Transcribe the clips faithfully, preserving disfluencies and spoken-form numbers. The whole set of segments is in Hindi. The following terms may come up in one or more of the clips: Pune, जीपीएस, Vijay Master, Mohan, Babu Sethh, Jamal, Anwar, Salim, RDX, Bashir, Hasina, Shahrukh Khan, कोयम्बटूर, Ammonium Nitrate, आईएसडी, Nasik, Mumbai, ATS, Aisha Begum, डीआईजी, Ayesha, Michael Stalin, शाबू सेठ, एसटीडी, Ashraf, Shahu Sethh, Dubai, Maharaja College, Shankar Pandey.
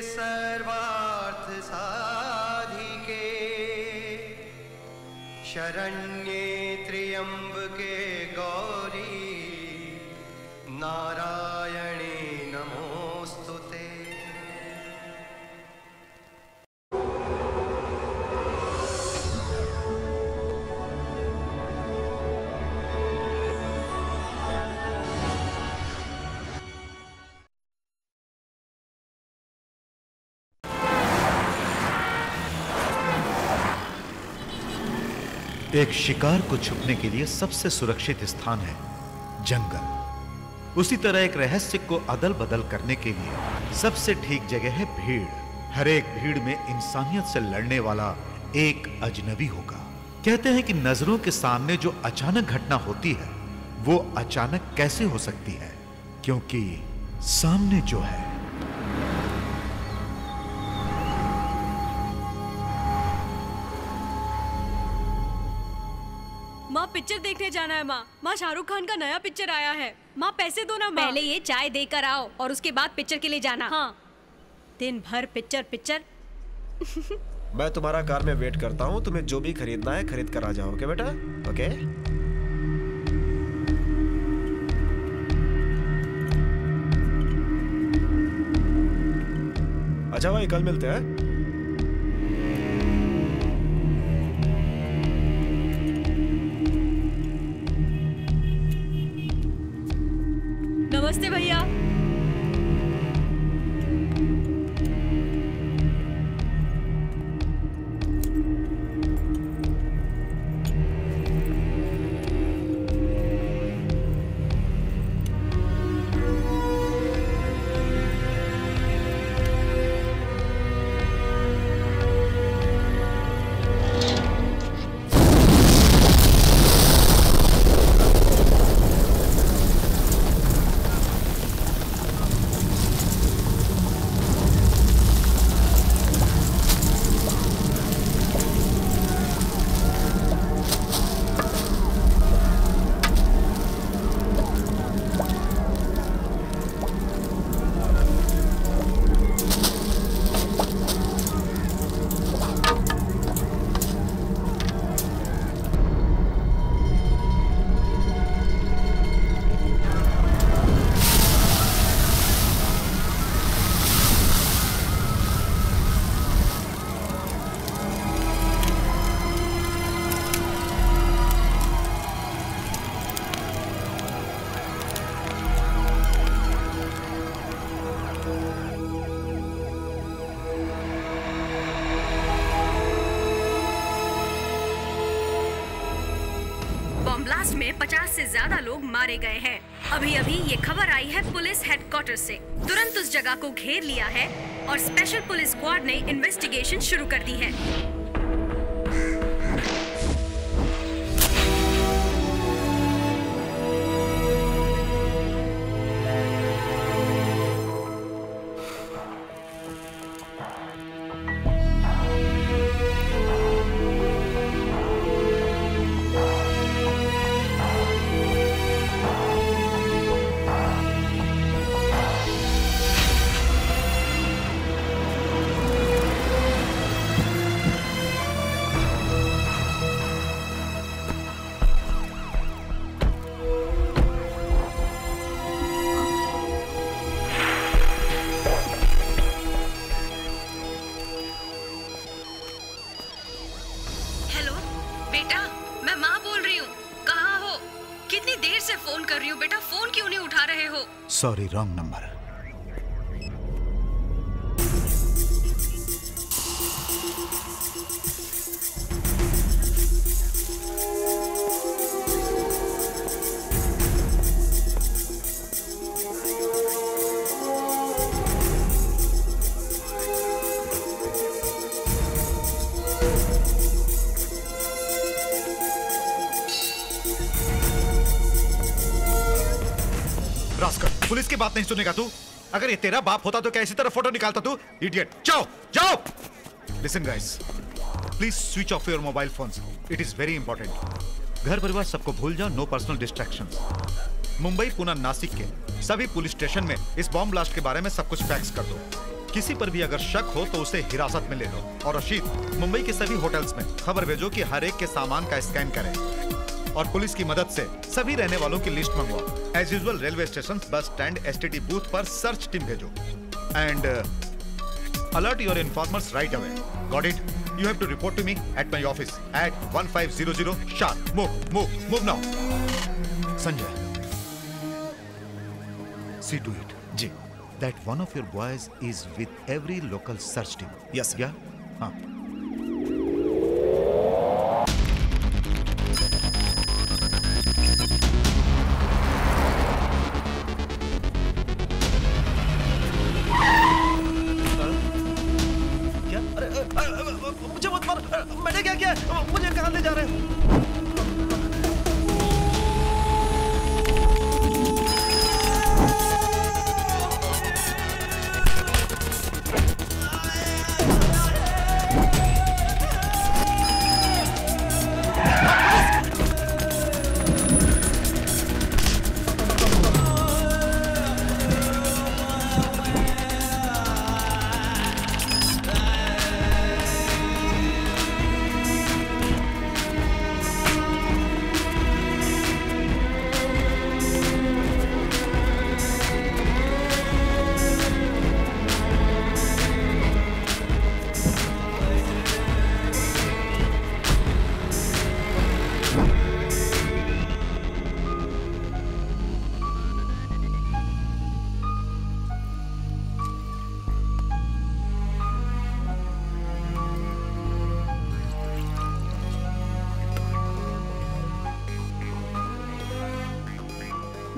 सर्वार्थ साधिके शरण्ये त्र्यंबके गौरी नारायणे नमोस्तुते। एक शिकार को छुपने के लिए सबसे सुरक्षित स्थान है जंगल। उसी तरह एक रहस्य को अदल बदल करने के लिए सबसे ठीक जगह है भीड़। हर एक भीड़ में इंसानियत से लड़ने वाला एक अजनबी होगा। कहते हैं कि नजरों के सामने जो अचानक घटना होती है वो अचानक कैसे हो सकती है, क्योंकि सामने जो है पिक्चर देखने जाना है माँ। माँ शाहरुख खान का नया पिक्चर आया है। माँ पैसे दो ना माँ। पहले ये चाय देकर आओ और उसके बाद पिक्चर के लिए जाना। हाँ। दिन भर पिक्चर पिक्चर। मैं तुम्हारा कार में वेट करता हूँ। तुम्हें जो भी खरीदना है खरीद कर आ जाओ। ओके बेटा? ओके। अच्छा भाई कल मिलते हैं। नमस्ते भैया। ज्यादा लोग मारे गए हैं। अभी अभी ये खबर आई है पुलिस हेडक्वार्टर से। तुरंत उस जगह को घेर लिया है और स्पेशल पुलिस स्क्वाड ने इन्वेस्टिगेशन शुरू कर दी है। Sorry wrong number. बात नहीं सुनेगा तू? अगर ये तेरा बाप होता तो क्या इसी तरह फोटो निकालता तू? इडियट। जाओ, जाओ। Listen guys, please switch off your mobile phones. It is very important. घर परिवार सबको भूल जाओ, no personal distractions. Mumbai, Pune, Nashik के सभी पुलिस स्टेशन में इस बॉम्ब ब्लास्ट के बारे में सब कुछ फैक्स कर दो। किसी पर भी अगर शक हो तो उसे हिरासत में ले लो। और रशीद, मुंबई के सभी होटल्स में खबर भेजो कि हर एक के सामान का स्कैन करें और पुलिस की मदद से सभी रहने वालों की लिस्ट मंगवाओ। As usual railway station, bus stand, एसटीडी booth पर सर्च टीम भेजो and alert your informers right away. Got it? You have to report to me at my office at one five zero zero sharp. Move move move now. Sanjay, see to it जी that one of your boys is with every local search team. Yes sir. Yeah? Huh.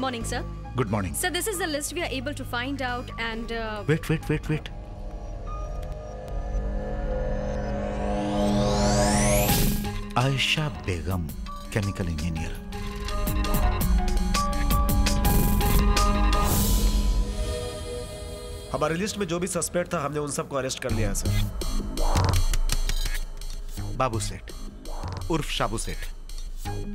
Morning, sir. Good morning. So this is the list we are able to find out, and uh... wait, wait, wait, wait. Aisha Begum, chemical engineer. हमारी लिस्ट में जो भी सस्पेक्ट था हमने उन सबको अरेस्ट कर लिया है सर। बाबू सेठ, उर्फ शाबू सेठ,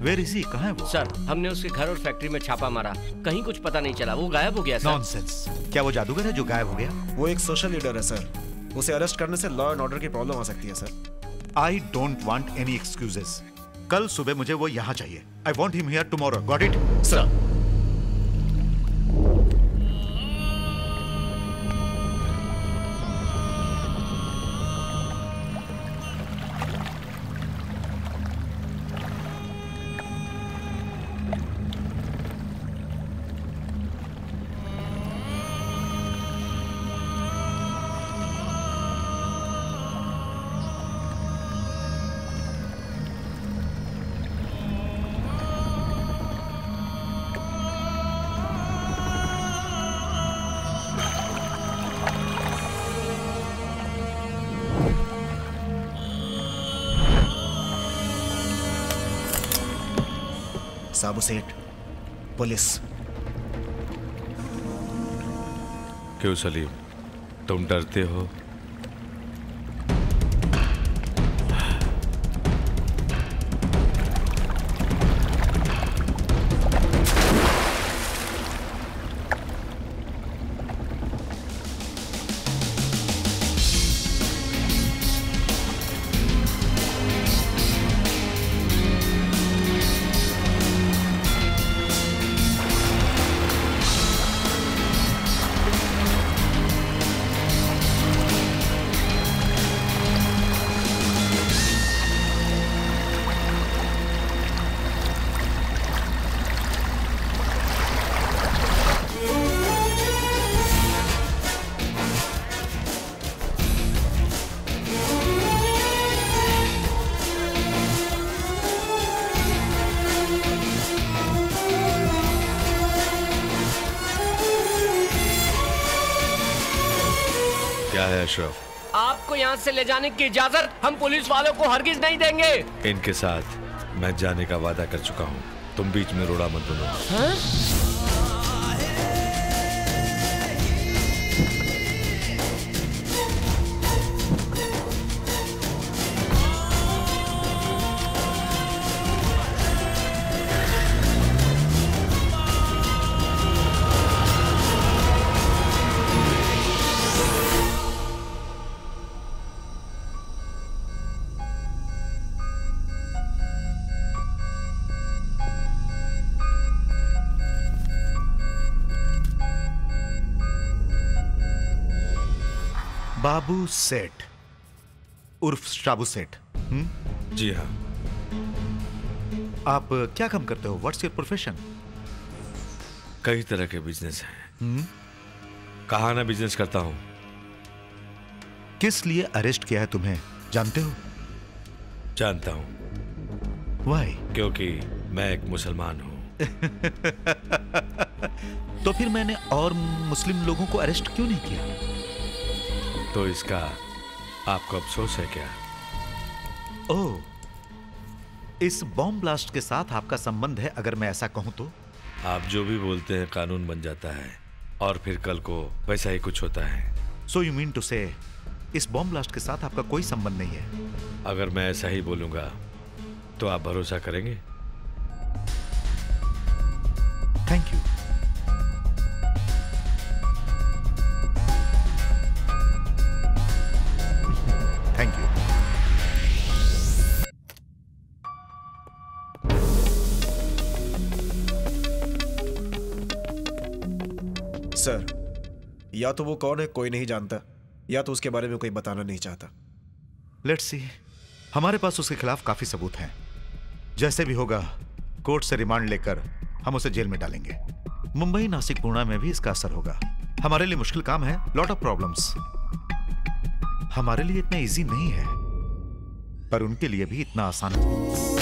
वेर इज ही? कहाँ है वो? सर, हमने उसके घर और फैक्ट्री में छापा मारा, कहीं कुछ पता नहीं चला, वो गायब हो गया सर। नॉनसेंस। क्या वो जादूगर है जो गायब हो गया? वो एक सोशल लीडर है सर, उसे अरेस्ट करने से लॉ एंड ऑर्डर की प्रॉब्लम हो सकती है sir. I don't want any excuses. कल सुबह मुझे वो यहाँ चाहिए। I want him here tomorrow. Got it sir? Sabu Seth, police. क्यों सलीम, तुम डरते हो? आपको यहाँ से ले जाने की इजाजत हम पुलिस वालों को हरगिज नहीं देंगे। इनके साथ मैं जाने का वादा कर चुका हूँ, तुम बीच में रोड़ा मत बनो। हाँ? बाबू सेठ उर्फ शाबू सेठ। हम्म जी हाँ। आप क्या काम करते हो? What's your profession? कई तरह के बिजनेस हैं। कहाँ ना बिजनेस करता हूँ। किस लिए अरेस्ट किया है तुम्हें जानते हो? जानता हूँ। व्हाई? क्योंकि मैं एक मुसलमान हूँ। तो फिर मैंने और मुस्लिम लोगों को अरेस्ट क्यों नहीं किया? तो इसका आपको अफसोस है क्या? ओह, इस बॉम्ब ब्लास्ट के साथ आपका संबंध है अगर मैं ऐसा कहूं तो? आप जो भी बोलते हैं कानून बन जाता है और फिर कल को वैसा ही कुछ होता है। सो यू मीन टू से इस बॉम्ब ब्लास्ट के साथ आपका कोई संबंध नहीं है? अगर मैं ऐसा ही बोलूंगा तो आप भरोसा करेंगे? Thank you. सर, या तो वो कौन है कोई नहीं जानता या तो उसके बारे में कोई बताना नहीं चाहता। लेट्स सी, हमारे पास उसके खिलाफ काफी सबूत हैं। जैसे भी होगा कोर्ट से रिमांड लेकर हम उसे जेल में डालेंगे। मुंबई, नासिक, पुणे में भी इसका असर होगा। हमारे लिए मुश्किल काम है, लॉट ऑफ प्रॉब्लम्स। हमारे लिए इतना इजी नहीं है पर उनके लिए भी इतना आसान है।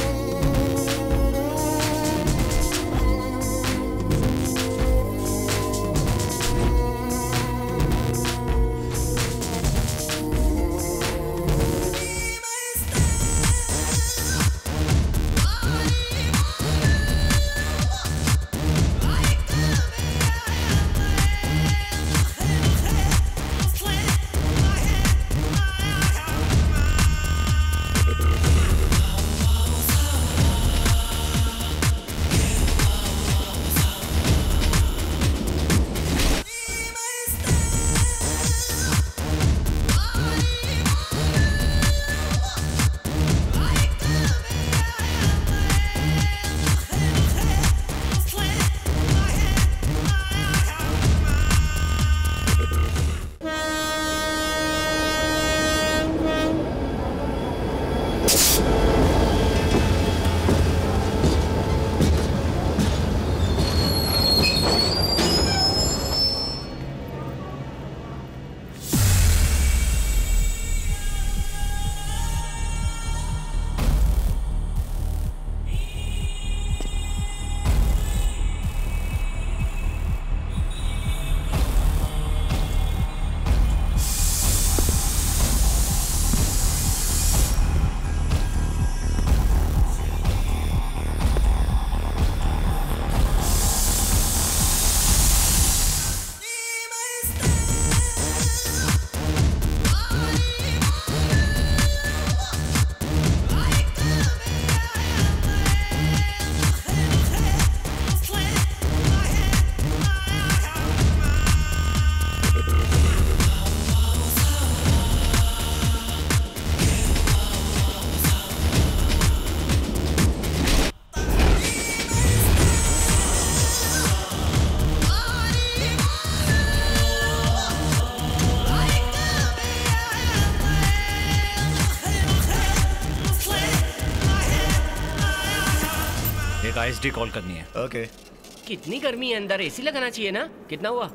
आईएसडी कॉल करनी है। ओके। okay. कितनी गर्मी है अंदर, एसी लगाना चाहिए ना। कितना हुआ?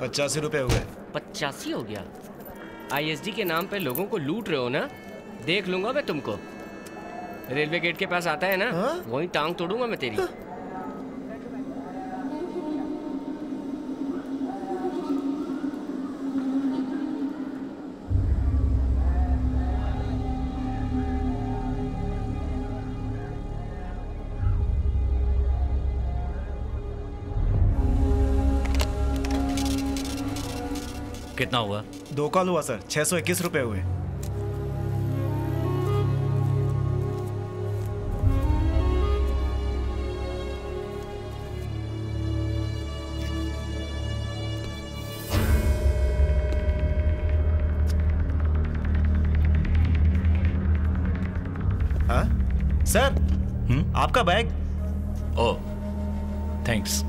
पचासी रुपए हो गए। पचासी हो गया। आईएसडी के नाम पे लोगों को लूट रहे हो ना, देख लूंगा मैं तुमको। रेलवे गेट के पास आता है ना, वहीं टांग तोड़ूंगा मैं तेरी। हा? कितना हुआ? दो कॉल हुआ सर, छह सौ इक्कीस रुपए हुए। हाँ सर। हुँ? आपका bag. Oh thanks.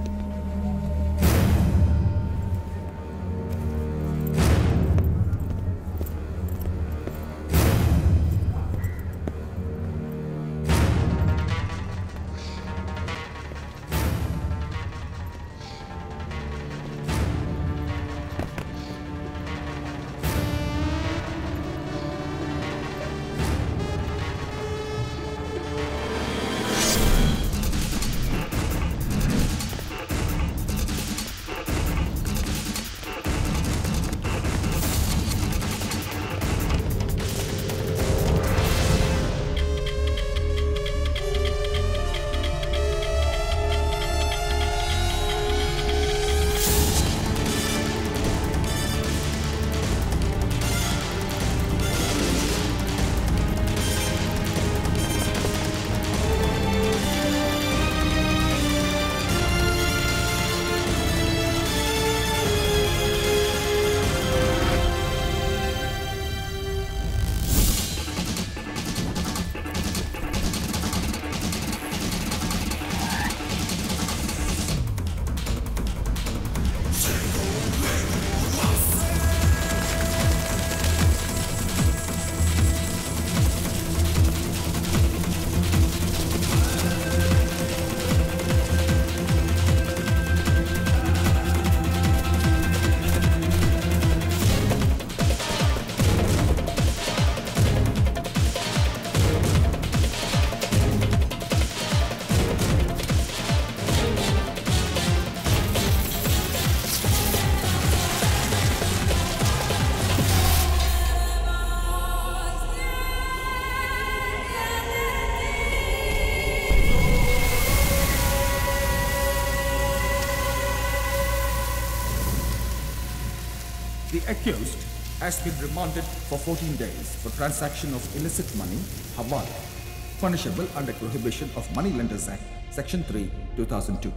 accused has been remanded for fourteen days for transaction of illicit money, hawala, punishable under Prohibition of Money Lenders Act, Section three, two thousand two.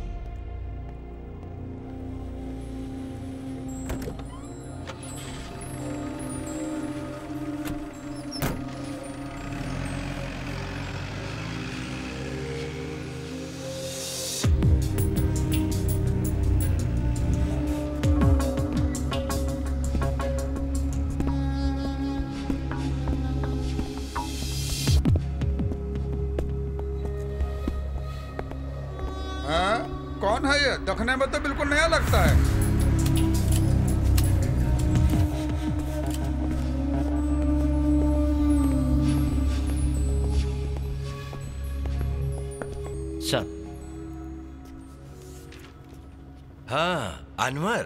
Anwar,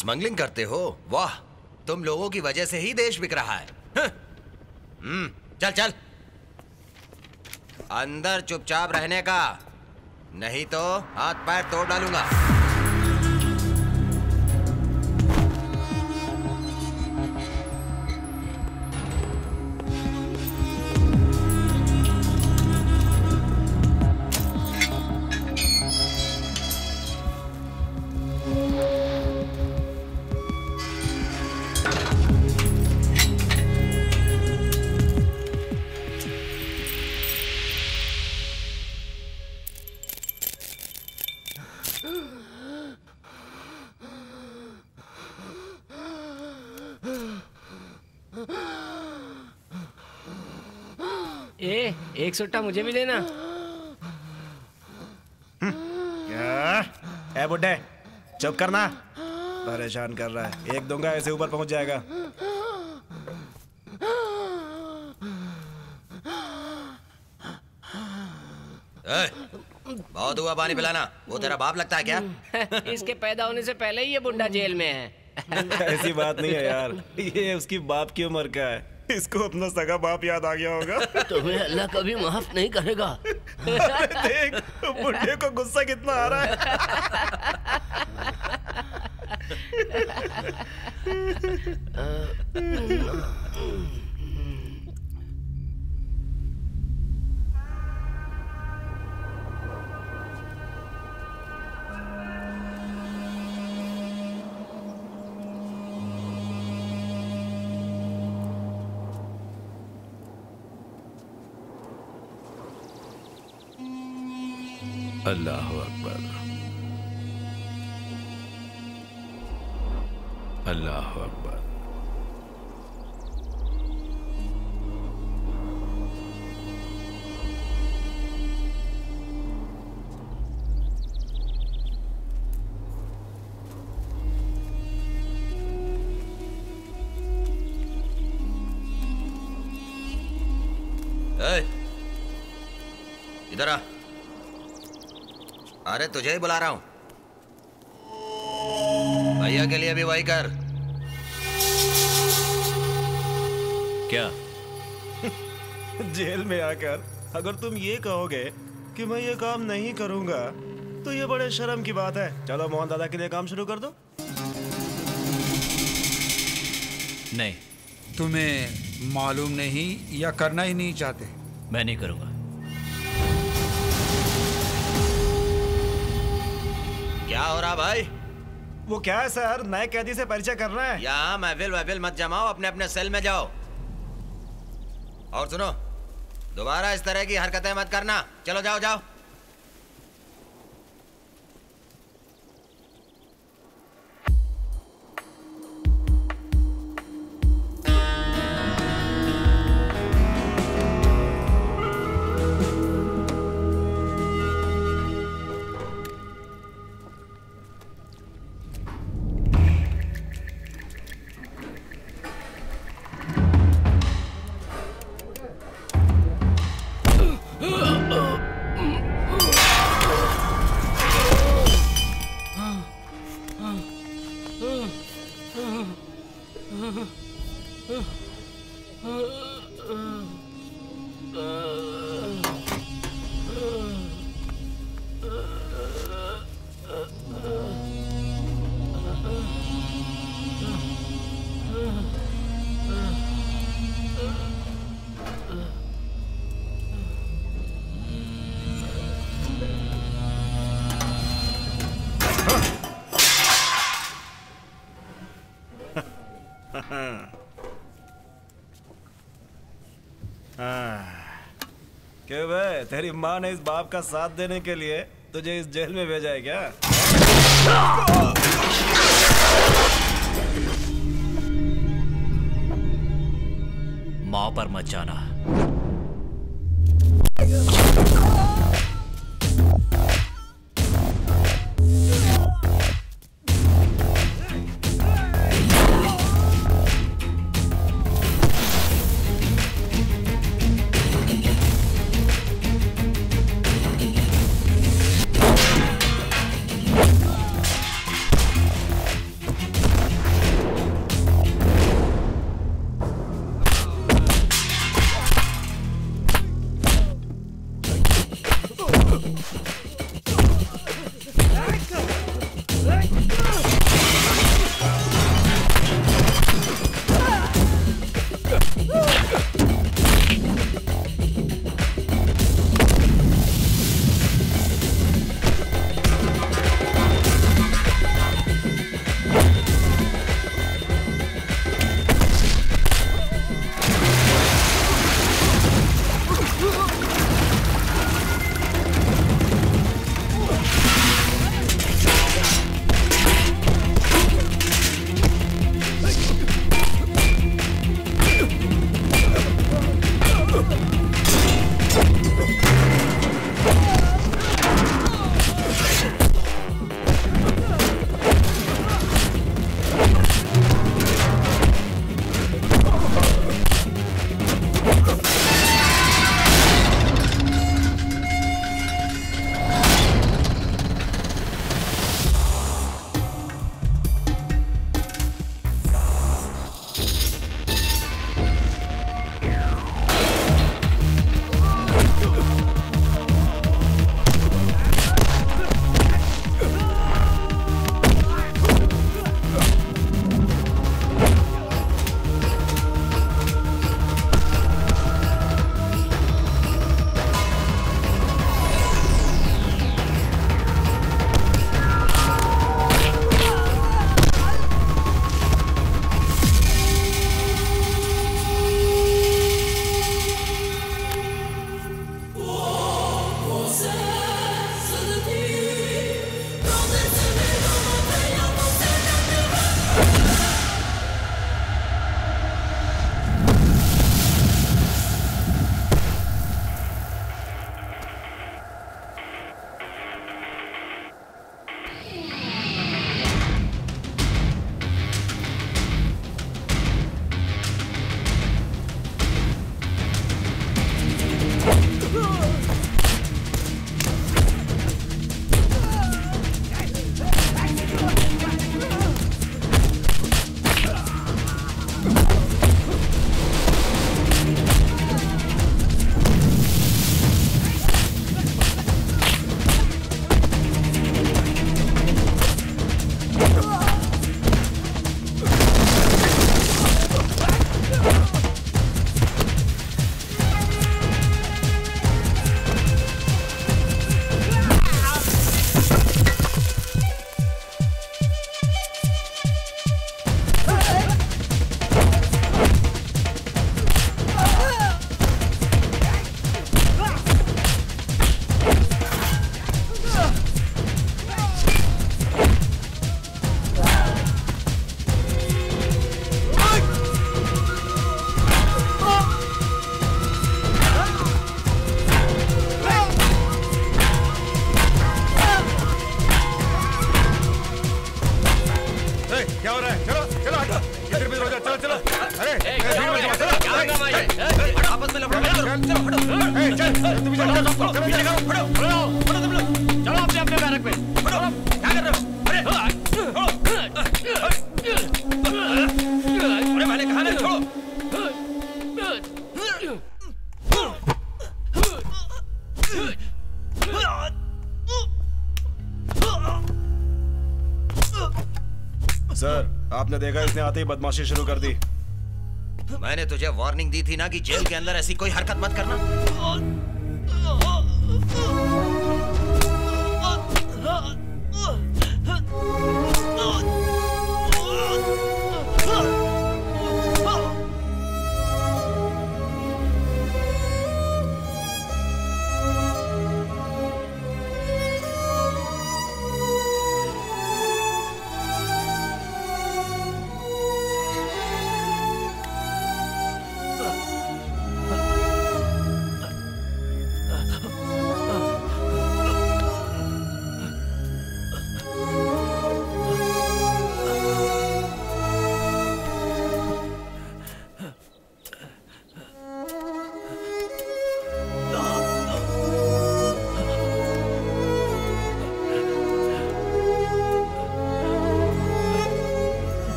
smuggling करते हो? वाह, तुम लोगों की वजह से ही देश बिक रहा है। हम्म, चल चल अंदर चुपचाप रहने का, नहीं तो हाथ पैर तोड़ डालूंगा। एक सुट्टा मुझे भी देना। क्या? ए बुड्ढे, चुप करना, परेशान कर रहा है। एक दूंगा, ऐसे ऊपर पहुंच जाएगा। ए, बहुत हुआ पानी पिलाना, वो तेरा बाप लगता है क्या? इसके पैदा होने से पहले ही ये बुड्ढा जेल में है। ऐसी बात नहीं है यार, ये उसकी बाप की उम्र का है, इसको अपना सगा बाप याद आ गया होगा। तुम्हें अल्लाह कभी माफ नहीं करेगा। देख बुढ़े को गुस्सा कितना आ रहा है। अल्लाह अकबर, अल्लाह अकबर। ए, इधर आ। अरे तुझे ही बुला रहा हूं, भैया के लिए भी वही कर। क्या? जेल में आकर अगर तुम ये कहोगे कि मैं ये काम नहीं करूंगा तो ये बड़े शर्म की बात है। चलो मोहन दादा के लिए काम शुरू कर दो। नहीं, तुम्हें मालूम नहीं या करना ही नहीं चाहते। मैं नहीं करूंगा। क्या हो रहा भाई? वो क्या है सर, नए कैदी से परिचय कर रहे हैं। यहाँ महफिल महफिल मत जमाओ, अपने अपने सेल में जाओ। और सुनो, दोबारा इस तरह की हरकतें मत करना। चलो जाओ जाओ। क्या भाई, तेरी माँ ने इस बाप का साथ देने के लिए तुझे इस जेल में भेजा है क्या? माँ पर मत जाना। आते ही बदमाशी शुरू कर दी। मैंने तुझे वार्निंग दी थी ना कि जेल के अंदर ऐसी कोई हरकत मत करना।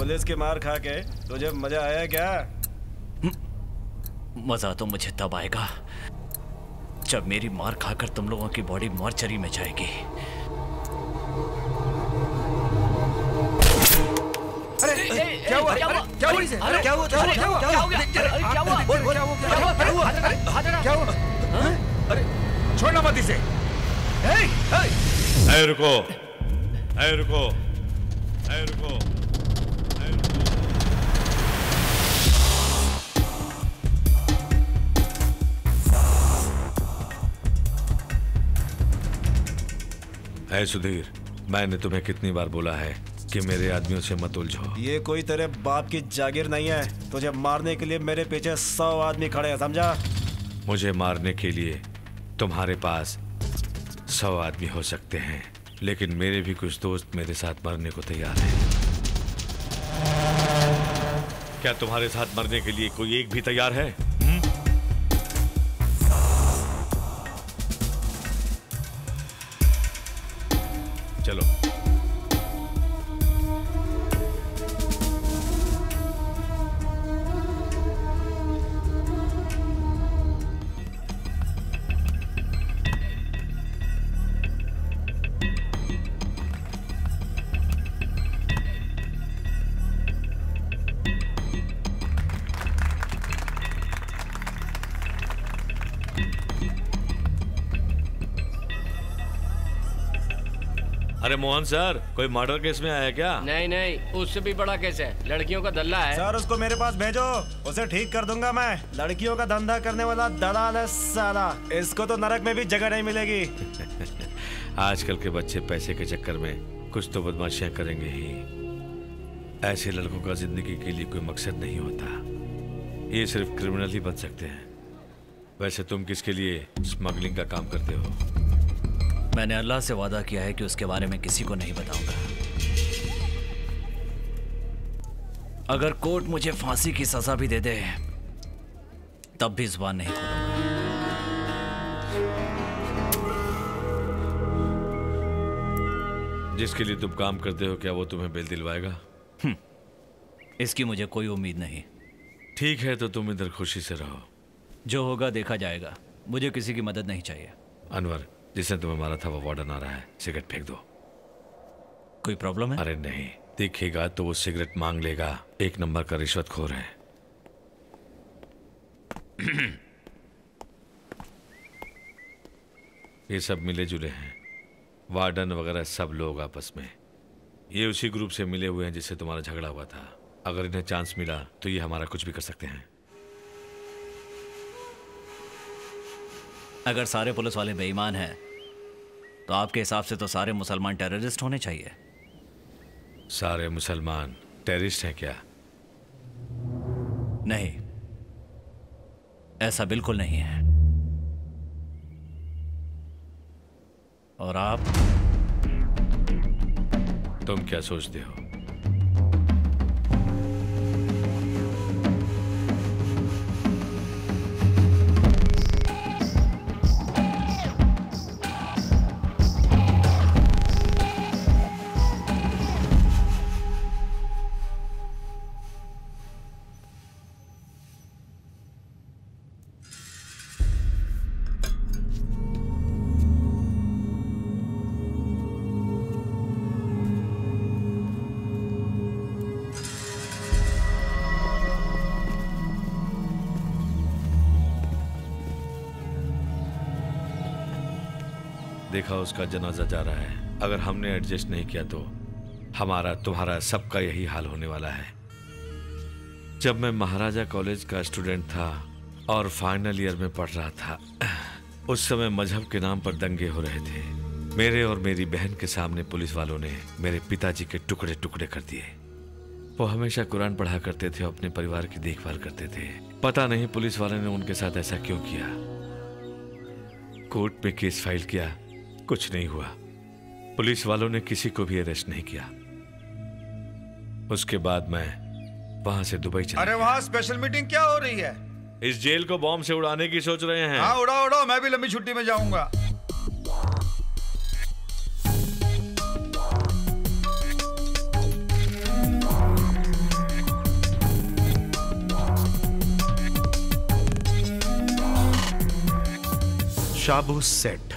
पुलिस की मार खा के तुझे मजा आया क्या? मजा तो मुझे तब आएगा जब मेरी मार खाकर तुम लोगों की बॉडी मॉर्चरी में जाएगी। अरे क्या हुआ? क्या हुआ? क्या हुआ? क्या हुआ? क्या हुआ? क्या हुआ? बोल बोल क्या हुआ? क्या हुआ? क्या हुआ? क्या हुआ? अरे छोड़ना मत इसे। अरे रुको, अरे रुको, अरे रुको। है सुधीर, मैंने तुम्हें कितनी बार बोला है कि मेरे आदमियों से मत उलझो। ये कोई तेरे बाप की जागीर नहीं है। तुझे मारने के लिए मेरे पीछे सौ आदमी खड़े हैं, समझा? मुझे मारने के लिए तुम्हारे पास सौ आदमी हो सकते हैं, लेकिन मेरे भी कुछ दोस्त मेरे साथ मरने को तैयार हैं। क्या तुम्हारे साथ मरने के लिए कोई एक भी तैयार है? चलो मोहन सर, कोई मर्डर केस में आया क्या? नहीं नहीं, उससे भी बड़ा केस है, लड़कियों का दल्ला है। सर उसको मेरे पास भेजो, उसे ठीक कर दूंगा मैं। लड़कियों का धंधा करने वाला दलाल है साला, इसको तो नरक में भी जगह नहीं मिलेगी। आजकल के बच्चे पैसे के चक्कर में कुछ तो बदमाशियां करेंगे ही। ऐसे लड़कों का जिंदगी के लिए कोई मकसद नहीं होता, ये सिर्फ क्रिमिनल ही बन सकते हैं। वैसे तुम किसके लिए स्मगलिंग का काम करते हो? मैंने अल्लाह से वादा किया है कि उसके बारे में किसी को नहीं बताऊंगा। अगर कोर्ट मुझे फांसी की सजा भी दे दे तब भी जुबान नहीं खोलूंगा। जिसके लिए तुम काम करते हो, क्या वो तुम्हें बेल दिलवाएगा? इसकी मुझे कोई उम्मीद नहीं। ठीक है, तो तुम इधर खुशी से रहो, जो होगा देखा जाएगा। मुझे किसी की मदद नहीं चाहिए। अनवर, जिसने तुम्हें मारा था वो वार्डन आ रहा है, सिगरेट फेंक दो। कोई प्रॉब्लम है? अरे नहीं, देखेगा तो वो सिगरेट मांग लेगा, एक नंबर का रिश्वतखोर है। ये सब मिले जुले हैं, वार्डन वगैरह सब लोग आपस में। ये उसी ग्रुप से मिले हुए हैं जिससे तुम्हारा झगड़ा हुआ था। अगर इन्हें चांस मिला तो ये हमारा कुछ भी कर सकते हैं। अगर सारे पुलिस वाले बेईमान हैं तो आपके हिसाब से तो सारे मुसलमान टेररिस्ट होने चाहिए। सारे मुसलमान टेररिस्ट हैं क्या? नहीं, ऐसा बिल्कुल नहीं है। और आप, तुम क्या सोचते हो? देखा, उसका जनाजा जा रहा है। अगर हमने एडजस्ट नहीं किया तो हमारा, तुम्हारा, सबका यही हाल होने वाला है। जब मैं महाराजा कॉलेज का स्टूडेंट था और फाइनल ईयर में पढ़ रहा था, उस समय मजहब के नाम पर दंगे हो रहे थे। मेरे और मेरी बहन के सामने पुलिस वालों ने मेरे पिताजी के टुकड़े टुकड़े कर दिए। वो हमेशा कुरान पढ़ा करते थे और अपने परिवार की देखभाल करते थे। पता नहीं पुलिस वालों ने उनके साथ ऐसा क्यों किया। कोर्ट में केस फाइल किया, कुछ नहीं हुआ। पुलिस वालों ने किसी को भी अरेस्ट नहीं किया। उसके बाद मैं वहां से दुबई चला। अरे वहां स्पेशल मीटिंग क्या हो रही है? इस जेल को बॉम्ब से उड़ाने की सोच रहे हैं। हाँ उड़ाओ उड़ाओ, मैं भी लंबी छुट्टी में जाऊंगा। शाहू सेठ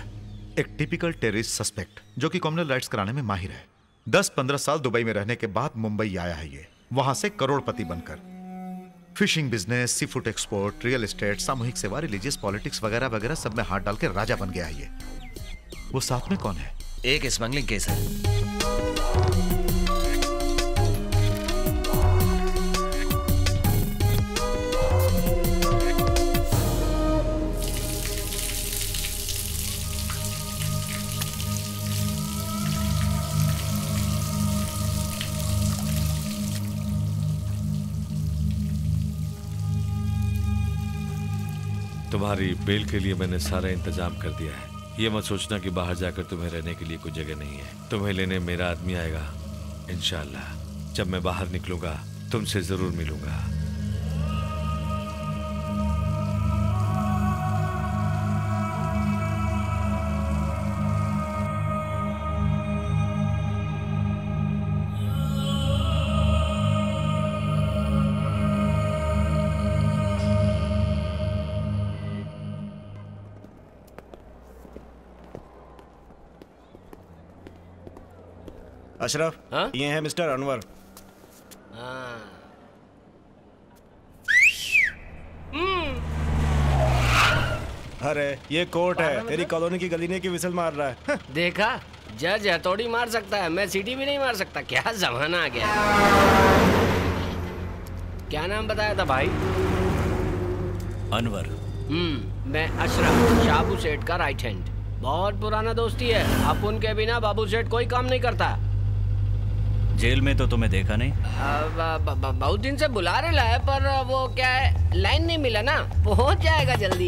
एक टिपिकल टेररिस्ट सस्पेक्ट जो कि कम्युनल राइट्स कराने में माहिर है। दस पंद्रह साल दुबई में रहने के बाद मुंबई आया है। ये वहां से करोड़पति बनकर fishing business, sea food export, real estate, सामूहिक सेवा, रिलीजियस पॉलिटिक्स वगैरह वगैरह सब में हाथ डाल के राजा बन गया है। ये वो साथ में कौन है? एक स्मगलिंग केस है। तुम्हारी बेल के लिए मैंने सारा इंतजाम कर दिया है। ये मत सोचना कि बाहर जाकर तुम्हें रहने के लिए कोई जगह नहीं है। तुम्हें लेने मेरा आदमी आएगा इंशाल्लाह। जब मैं बाहर निकलूंगा तुमसे जरूर मिलूंगा। अशरफ, हाँ? ये है मिस्टर अनवर। हाँ। अरे ये कोर्ट है, तेरी कॉलोनी की गली ने की विसल मार रहा है। देखा, जज हथौड़ी मार सकता है, मैं सीटी भी नहीं मार सकता। क्या जमाना आ गया। क्या नाम बताया था भाई? अनवर। हम्म, मैं अशरफ, शाहू सेठ का राइट हैंड। बहुत पुराना दोस्ती है। अब उनके बिना बाबू सेठ कोई काम नहीं करता। जेल में तो तुम्हें देखा नहीं? बहुत दिन से बुला रहे लाए, पर वो क्या है, लाइन नहीं मिला ना। पहुंच जाएगा जल्दी।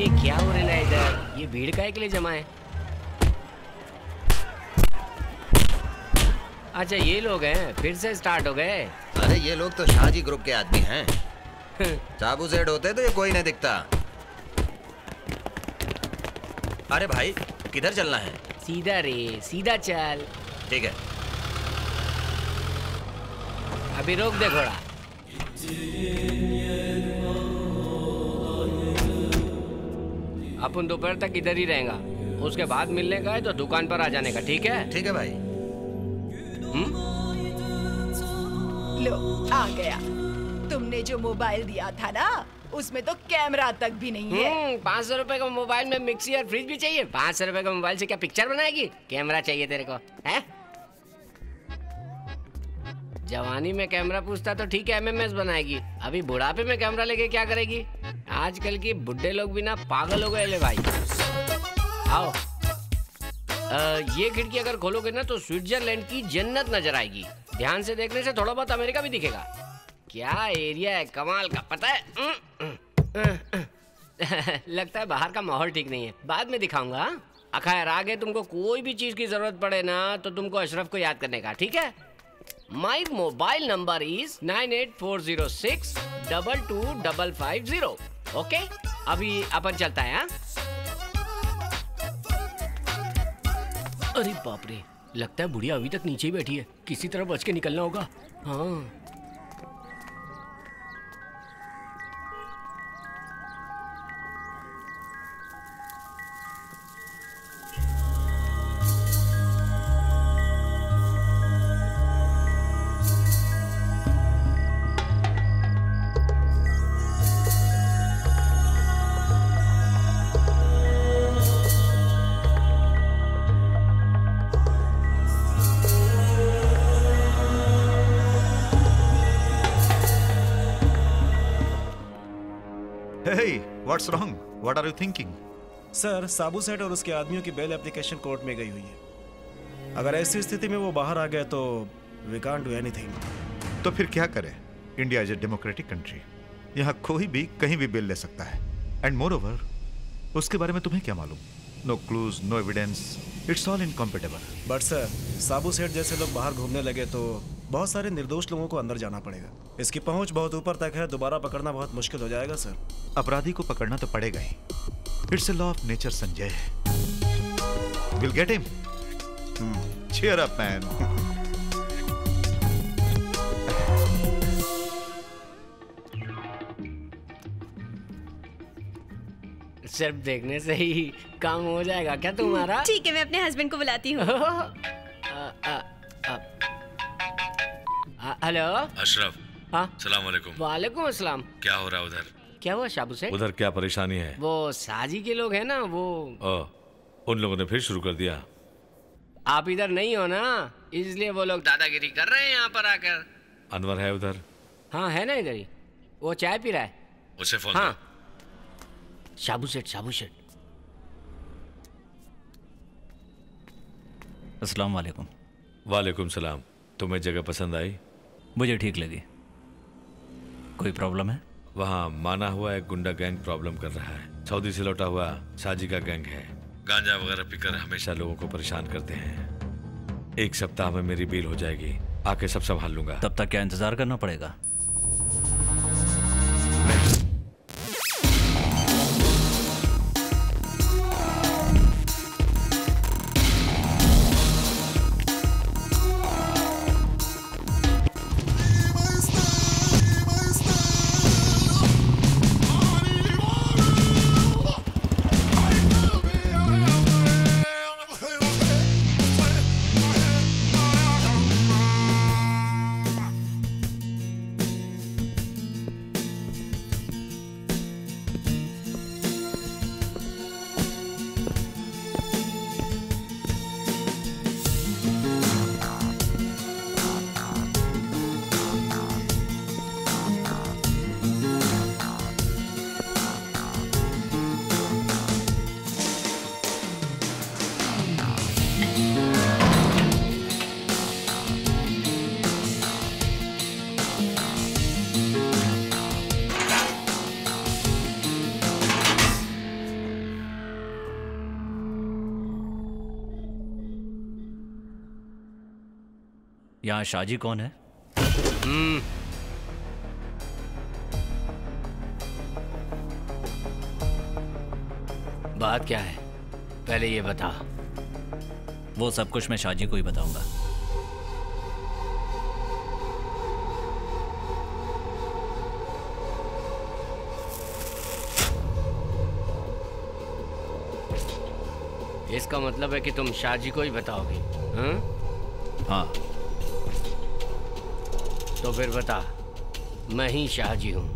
ये क्या हो रहा है इधर? ये भीड़ काहे के लिए जमा है? अच्छा ये लोग हैं, फिर से स्टार्ट हो गए। अरे ये लोग तो शाहजी ग्रुप के आदमी हैं। शाहू सेठ होते तो ये कोई नहीं दिखता। अरे भाई किधर चलना है? सीधा रे, सीधा चल। ठीक है, अभी रोक दे घोड़ा। अपन दोपहर तक इधर ही रहेगा, उसके बाद मिलने का है तो दुकान पर आ जाने का। ठीक है? ठीक है भाई। लो आ गया। तुमने जो मोबाइल दिया था ना, उसमें तो कैमरा तक भी नहीं है। पाँच सौ रुपए का मोबाइल में मिक्सी और फ्रिज भी चाहिए? पाँच सौ रुपए का मोबाइल से क्या पिक्चर बनाएगी? कैमरा चाहिए तेरे को है? जवानी में कैमरा पूछता तो ठीक है, एमएमएस बनाएगी। अभी बुढ़ापे में कैमरा लेके क्या करेगी? आजकल की बुढ़े लोग भी ना पागल हो गए। ले भाई आओ। आ, ये खिड़की अगर खोलोगे ना तो स्विट्जरलैंड की जन्नत नजर आएगी। ध्यान से देखने से थोड़ा बहुत अमेरिका भी दिखेगा। क्या एरिया है, कमाल का। पता है न, न, न, न, लगता है बाहर का माहौल ठीक नहीं है। बाद में दिखाऊंगा। खैर आगे तुमको कोई भी चीज की जरूरत पड़े ना तो तुमको अशरफ को याद करने का। ठीक है? My mobile number is nine eight four zero six double two double five zero. Okay, अभी अपन चलता है। हा? अरे बाप रे, लगता है बुढ़िया अभी तक नीचे ही बैठी है। किसी तरह बच के निकलना होगा। What's wrong? What are you thinking? Sir, Shahu Seth और उसके आदमियों की बेल एप्लीकेशन कोर्ट में गई हुई है। अगर ऐसी स्थिति में वो बाहर आ गए तो we can't do anything। तो फिर क्या करें? India is a democratic country. यहाँ कोई भी कहीं भी बेल ले सकता है। एंड मोर ओवर, उसके बारे में तुम्हें क्या मालूम? No clues, no evidence, it's all incompatible. But sir, Shahu Seth जैसे लोग बाहर घूमने लगे तो बहुत सारे निर्दोष लोगों को अंदर जाना पड़ेगा। इसकी पहुंच बहुत ऊपर तक है, दोबारा पकड़ना बहुत मुश्किल हो जाएगा सर। अपराधी को पकड़ना तो पड़ेगा ही। It's a law of nature Sanjay. Will get him. Cheer up, man. सिर्फ देखने से ही काम हो जाएगा क्या तुम्हारा? ठीक है, मैं अपने हस्बैंड को बुलाती हूँ। हेलो अशरफ। हाँ, सलाम वालेकुम। वालेकुम अस्सलाम। क्या हो रहा उधर? क्या हुआ शाबू से? उधर क्या परेशानी है? वो साजी के लोग हैं ना, वो ओ, उन लोगों ने फिर शुरू कर दिया। आप इधर नहीं हो ना, इसलिए वो लोग दादागिरी कर रहे हैं यहाँ पर आकर। अनवर है उधर? हाँ है ना, इधर ही वो चाय पी रहा है। उसे फोन। हाँ शाबू सेठ, शाबू सेठ। अस्सलाम वालेकुम। वालेकुम सलाम। तुम्हें जगह पसंद आई? मुझे ठीक लगी। कोई प्रॉब्लम है? वहाँ माना हुआ एक गुंडा गैंग प्रॉब्लम कर रहा है। सऊदी से लौटा हुआ साजी का गैंग है। गांजा वगैरह पीकर हमेशा लोगों को परेशान करते हैं। एक सप्ताह में मेरी बील हो जाएगी, आके सब संभाल लूंगा। तब तक क्या इंतजार करना पड़ेगा? यहाँ शाजी कौन है? hmm. बात क्या है पहले ये बता। वो सब कुछ मैं शाजी को ही बताऊंगा। इसका मतलब है कि तुम शाजी को ही बताओगी? हाँ? हाँ। तो फिर बता, मैं ही शाहजी हूँ।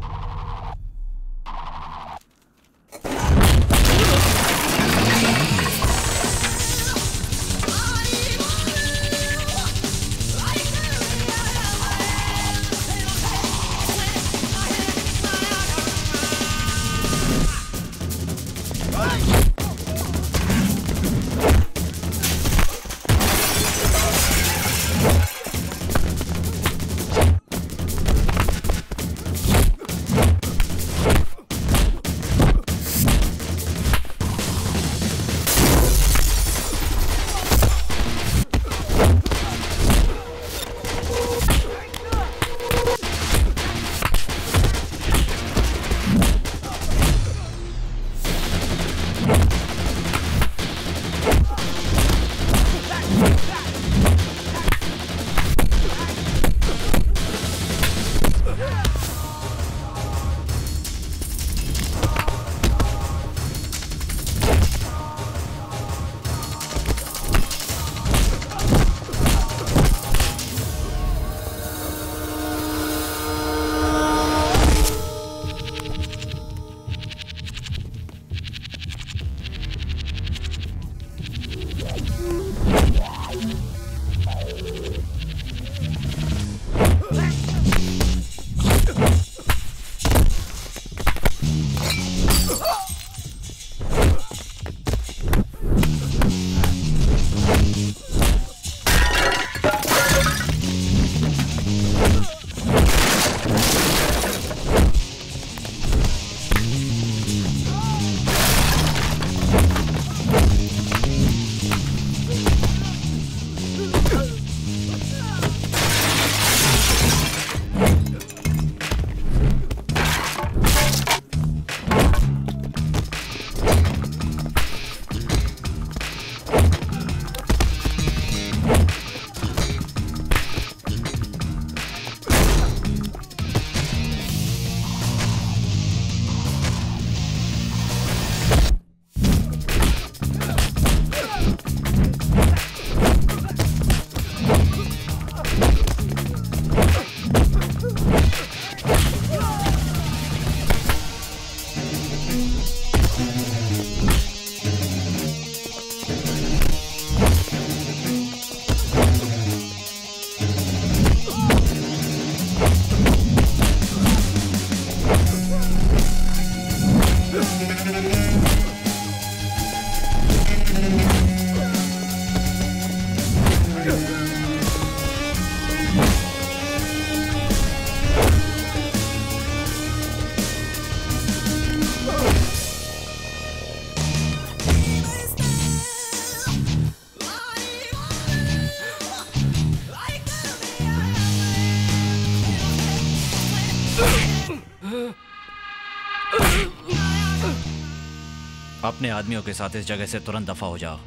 अपने आदमियों के साथ इस जगह से तुरंत दफा हो जाओ।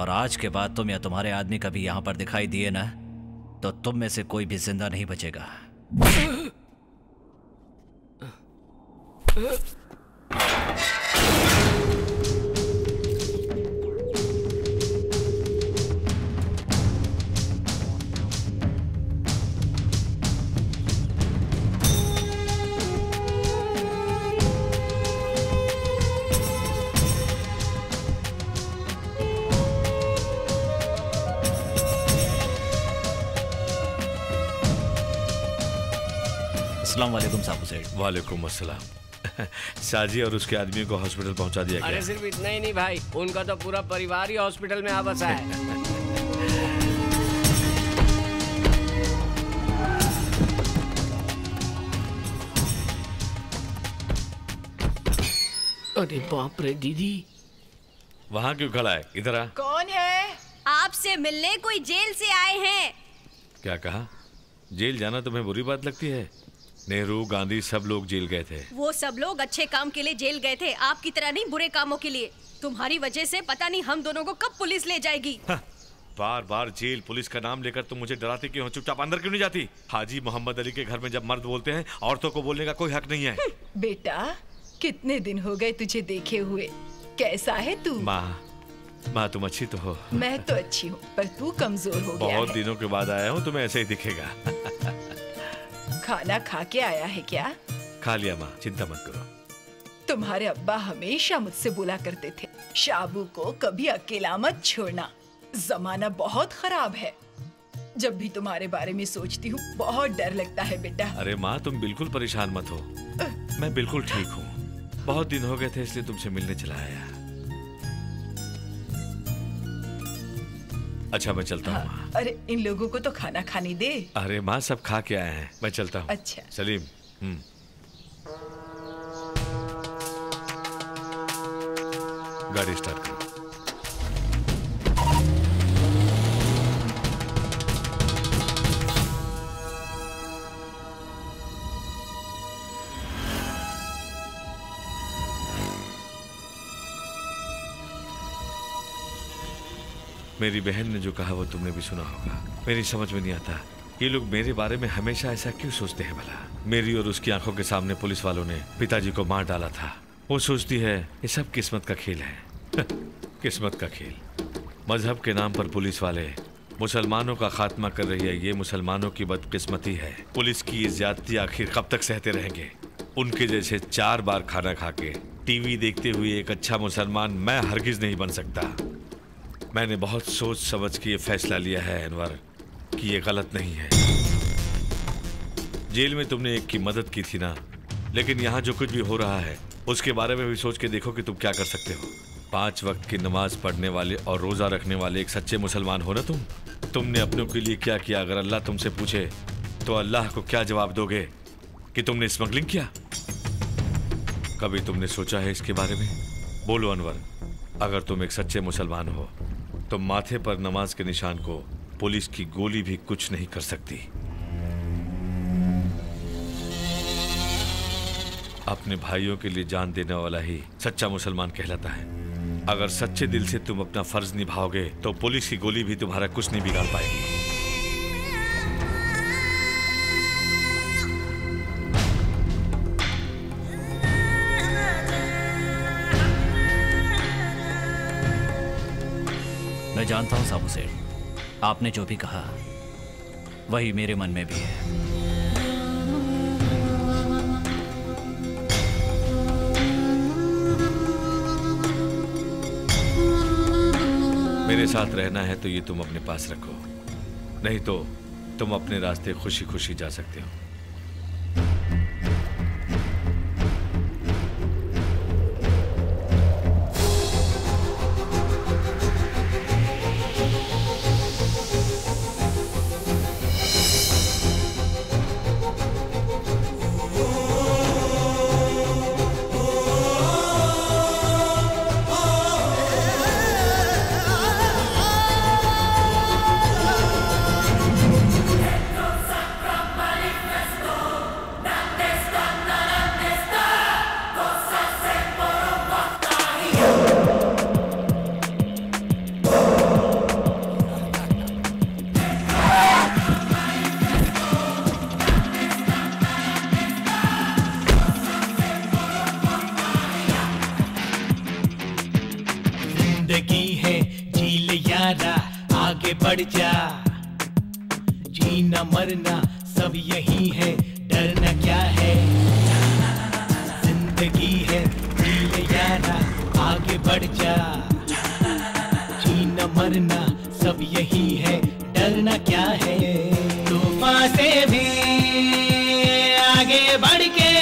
और आज के बाद तुम या तुम्हारे आदमी कभी यहां पर दिखाई दिए ना तो तुम में से कोई भी जिंदा नहीं बचेगा। वालेकुम साहब सेठ। वालेकुम अस्सलाम। साजी और उसके आदमी को हॉस्पिटल पहुंचा दिया गया। अरे सिर्फ इतना ही नहीं भाई, उनका तो पूरा परिवार ही हॉस्पिटल में आ बसा है। अरे बाप रे दीदी, वहाँ क्यों खड़ा है? इधर आ। कौन है? आपसे मिलने कोई जेल से आए हैं। क्या कहा? जेल जाना तुम्हें बुरी बात लगती है? नेहरू, गांधी सब लोग जेल गए थे। वो सब लोग अच्छे काम के लिए जेल गए थे, आपकी तरह नहीं, बुरे कामों के लिए। तुम्हारी वजह से पता नहीं हम दोनों को कब पुलिस ले जाएगी। हाँ, बार बार जेल पुलिस का नाम लेकर तुम मुझे डराती क्यों? चुपचाप अंदर क्यों नहीं जाती? हाजी मोहम्मद अली के घर में जब मर्द बोलते हैं, औरतों को बोलने का कोई हक नहीं है। बेटा कितने दिन हो गए तुझे देखे हुए, कैसा है तू? माँ माँ तुम अच्छी तो हो। मैं तो अच्छी हूँ, पर तू कमजोर हो गया है। बहुत दिनों के बाद आया हूँ, तुम्हें ऐसे ही दिखेगा। खाना खा के आया है क्या? खा लिया माँ, चिंता मत करो। तुम्हारे अब्बा हमेशा मुझसे बोला करते थे, शाबू को कभी अकेला मत छोड़ना, जमाना बहुत खराब है। जब भी तुम्हारे बारे में सोचती हूँ बहुत डर लगता है बेटा। अरे माँ तुम बिल्कुल परेशान मत हो, मैं बिल्कुल ठीक हूँ। बहुत दिन हो गए थे इसलिए तुमसे मिलने चला आया। अच्छा मैं चलता हूँ। हाँ, अरे इन लोगों को तो खाना खाने दे। अरे माँ सब खा के आए हैं, मैं चलता हूँ। अच्छा सलीम। हम्म गाड़ी स्टार्ट करो। मेरी बहन ने जो कहा वो तुमने भी सुना होगा। मेरी समझ में नहीं आता ये लोग मेरे बारे में हमेशा ऐसा क्यों सोचते हैं भला। मेरी और उसकी आंखों के सामने पुलिस वालों ने पिताजी को मार डाला था। वो सोचती है ये सब किस्मत का खेल है। किस्मत का खेल। मजहब के नाम पर पुलिस वाले मुसलमानों का खात्मा कर रही है, ये मुसलमानों की बदकिस्मती है। पुलिस की ये ज्यादती आखिर कब तक सहते रहेंगे? उनके जैसे चार बार खाना खा के टीवी देखते हुए एक अच्छा मुसलमान मैं हरगिज नहीं बन सकता। मैंने बहुत सोच समझ के ये फैसला लिया है अनवर कि ये गलत नहीं है। जेल में तुमने एक की मदद की थी ना, लेकिन यहाँ जो कुछ भी हो रहा है उसके बारे में भी सोच के देखो कि तुम क्या कर सकते हो। पांच वक्त की नमाज पढ़ने वाले और रोज़ा रखने वाले एक सच्चे मुसलमान हो ना तुम। तुमने अपनों के लिए क्या किया? अगर अल्लाह तुमसे पूछे तो अल्लाह को क्या जवाब दोगे कि तुमने स्मगलिंग किया? कभी तुमने सोचा है इसके बारे में? बोलो अनवर, अगर तुम एक सच्चे मुसलमान हो तो माथे पर नमाज के निशान को पुलिस की गोली भी कुछ नहीं कर सकती। अपने भाइयों के लिए जान देने वाला ही सच्चा मुसलमान कहलाता है। अगर सच्चे दिल से तुम अपना फर्ज निभाओगे तो पुलिस की गोली भी तुम्हारा कुछ नहीं बिगाड़ पाएगी। मैं जानता हूं साबू सेठ, आपने जो भी कहा वही मेरे मन में भी है। मेरे साथ रहना है तो ये तुम अपने पास रखो, नहीं तो तुम अपने रास्ते खुशी खुशी जा सकते हो। जिंदगी है जी ले यारा आगे बढ़ जा, जीना मरना सब यही है डरना क्या है। जिंदगी है जी ले यारा आगे बढ़ जा, जीना मरना सब यही है डरना क्या है। तूफान से भी आगे बढ़ के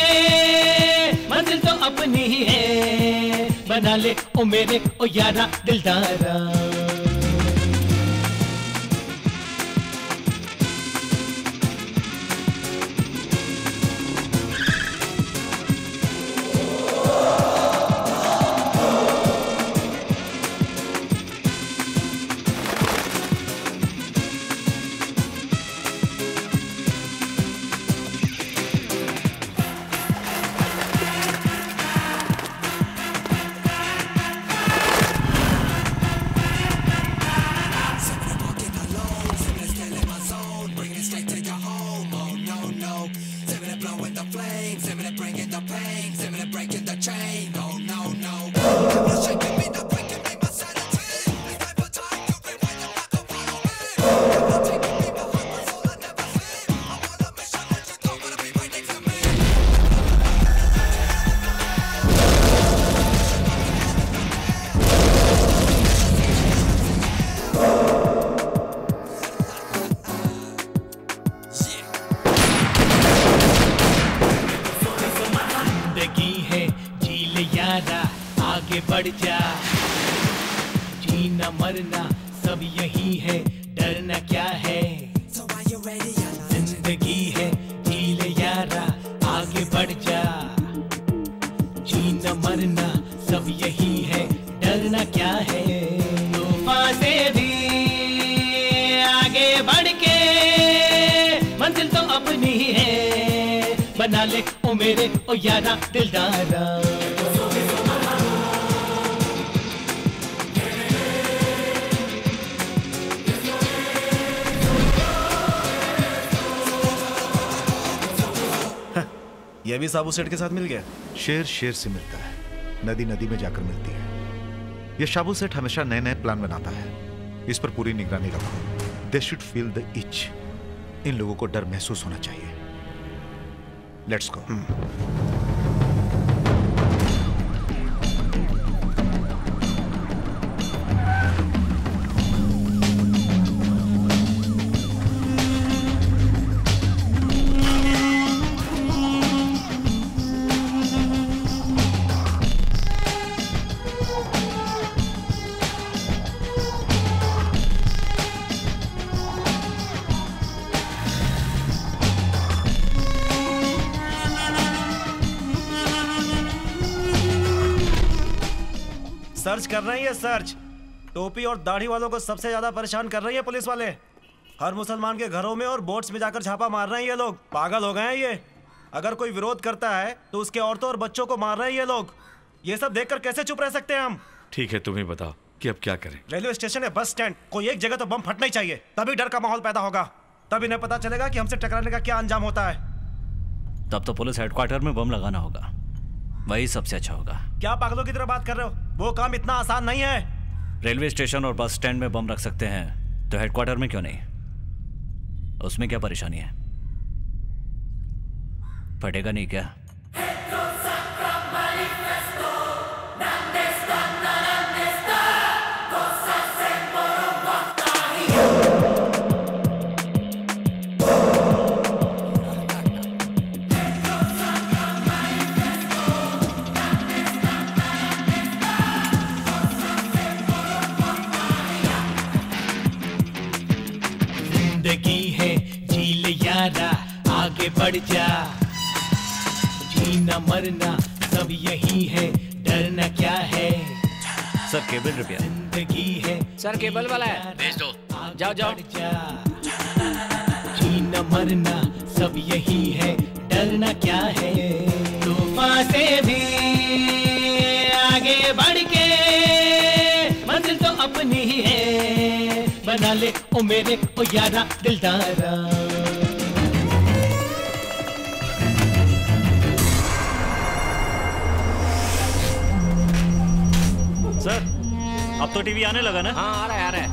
मंजिल तो अपनी ही है, बना ले ओ मेरे ओ यारा दिलदारा। साबू सेठ के साथ मिल गया। शेर शेर से मिलता है, नदी नदी में जाकर मिलती है। यह शाबू सेठ हमेशा नए नए प्लान बनाता है, इस पर पूरी निगरानी रखो। They should feel the itch, इन लोगों को डर महसूस होना चाहिए। Let's go. कर रही है सर्च। टोपी और दाढ़ी वालों को सबसे ज्यादा परेशान कर रही है पुलिस वाले। हर मुसलमान के घरों में और बोट्स में जाकर छापा मार रहे हैं ये लोग। पागल हो गए हैं ये। अगर कोई विरोध करता है तो उसके औरतों और बच्चों को मार रहे हैं ये लोग। ये सब देखकर कैसे चुप रह सकते हैं हम? ठीक है, तुम्हें बताओ कि अब क्या करें। रेलवे स्टेशन है, बस स्टैंड, कोई एक जगह तो बम फटना ही चाहिए, तभी डर का माहौल पैदा होगा, तभी इन्हें पता चलेगा कि हमसे टकराने का क्या अंजाम होता है। तब तो पुलिस हेडक्वार्टर में बम लगाना होगा, वही सबसे अच्छा होगा। क्या पागलों की तरह बात कर रहे हो? वो काम इतना आसान नहीं है। रेलवे स्टेशन और बस स्टैंड में बम रख सकते हैं तो हेडक्वार्टर में क्यों नहीं? उसमें क्या परेशानी है? फटेगा नहीं क्या? आगे बढ़ जा, जीना मरना सब यही है डरना क्या है। सर केबल रुपया। जिंदगी है। सर केबल वाला है, भेज दो। जाओ जाओ। जीना मरना सब यही है डरना क्या है। तूफान से भी आगे बढ़ के मंजिल तो अपनी ही है, बना ले ओ मेरे ओ यारा दिलदारा। अब तो टीवी आने लगा ना? हाँ आ रहा है आ रहा है।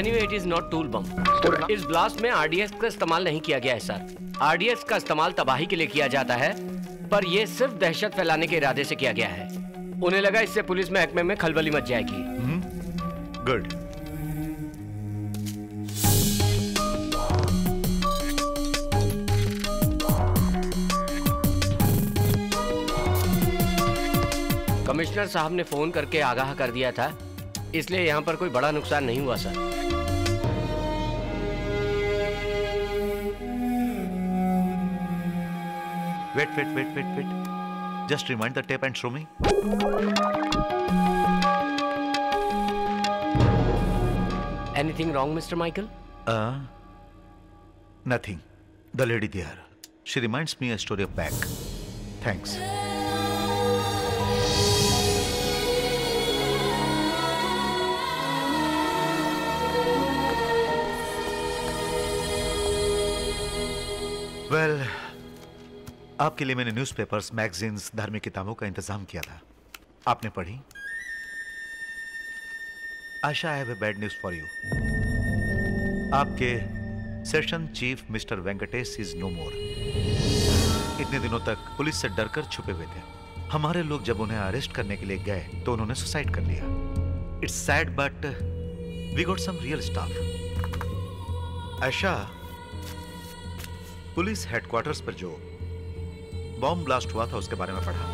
Anyway, it is not tool bomb. इस ब्लास्ट में आरडीएक्स का इस्तेमाल नहीं किया गया है सर। आरडीएक्स का इस्तेमाल तबाही के लिए किया जाता है, पर यह सिर्फ दहशत फैलाने के इरादे से किया गया है। उन्हें लगा इससे पुलिस महकमे में खलबली मच जाएगी। गुड। कमिश्नर साहब ने फोन करके आगाह कर दिया था, इसलिए यहाँ पर कोई बड़ा नुकसान नहीं हुआ sir. Wait, wait, wait, wait, wait. Just rewind the tape and show me. Anything wrong, Mister Michael? Uh, nothing. The lady there. She reminds me a story of back. Thanks. Well. आपके लिए मैंने न्यूज़पेपर्स, मैगजीन्स, धार्मिक किताबों का इंतजाम किया था। आपने पढ़ी? Asha, I have a bad news for you. आपके session chief mister Venkatesh is no more. इतने दिनों तक पुलिस से डरकर छुपे हुए थे। हमारे लोग जब उन्हें अरेस्ट करने के लिए गए तो उन्होंने सुसाइड कर लिया। It's sad but we got some real staff. Asha, police headquarters पर जो बॉम्ब ब्लास्ट हुआ था उसके बारे में पढ़ा।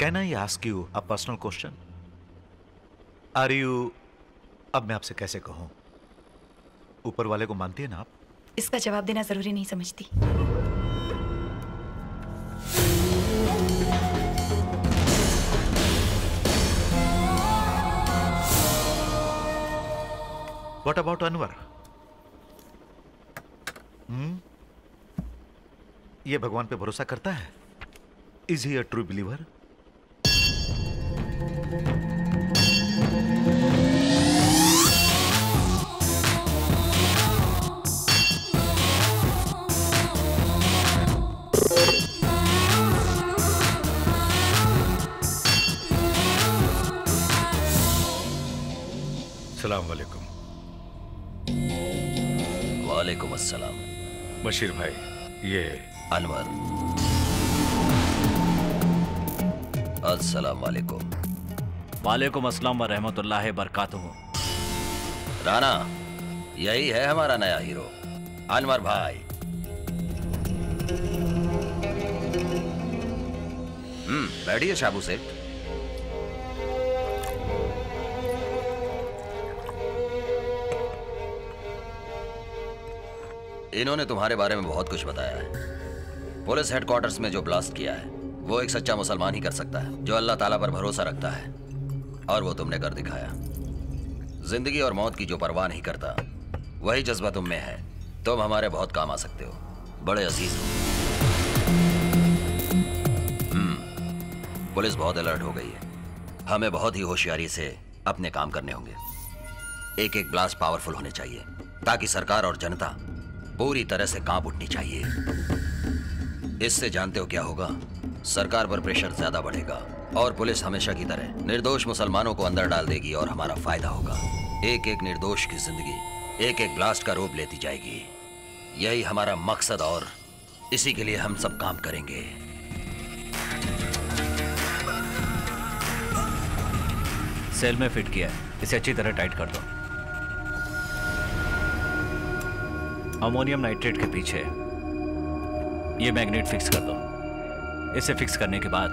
Can I ask you a personal question? Are you? अब मैं आपसे कैसे कहूं? ऊपर वाले को मानती है ना आप? इसका जवाब देना जरूरी नहीं समझती। What about Anwar? Hmm? ये भगवान पे भरोसा करता है? Is he a true believer? सलाम वालेकुम। वालेकुम अस्सलाम। बशीर भाई, ये अनवर। अस्सलाम वालेकुम। वालेकुम अस्सलाम व रहमतुल्लाह बरकातहू। राना, यही है हमारा नया हीरो अनवर भाई। हम्म, बैठिए शाहू सेठ। इन्होंने तुम्हारे बारे में बहुत कुछ बताया है। पुलिस हेडक्वार्टर्स में जो ब्लास्ट किया है वो एक सच्चा मुसलमान ही कर सकता है, जो अल्लाह ताला पर भरोसा रखता है, और वो तुमने कर दिखाया। जिंदगी और मौत की जो परवाह नहीं करता, वही जज्बा तुम में है। तुम हमारे बहुत काम आ सकते हो, बड़े अजीज हो। हम्म, पुलिस बहुत अलर्ट हो गई है। हमें बहुत ही होशियारी से अपने काम करने होंगे। एक एक ब्लास्ट पावरफुल होने चाहिए, ताकि सरकार और जनता पूरी तरह से कांप उठनी चाहिए। इससे जानते हो क्या होगा? सरकार पर प्रेशर ज्यादा बढ़ेगा और पुलिस हमेशा की तरह निर्दोष मुसलमानों को अंदर डाल देगी, और हमारा फायदा होगा। एक एक निर्दोष की जिंदगी एक एक ब्लास्ट का रूप लेती जाएगी। यही हमारा मकसद और इसी के लिए हम सब काम करेंगे। सेल में फिट किया है, इसे अच्छी तरह टाइट कर दो। अमोनियम नाइट्रेट के पीछे ये मैग्नेट फिक्स कर दो। इसे फिक्स करने के बाद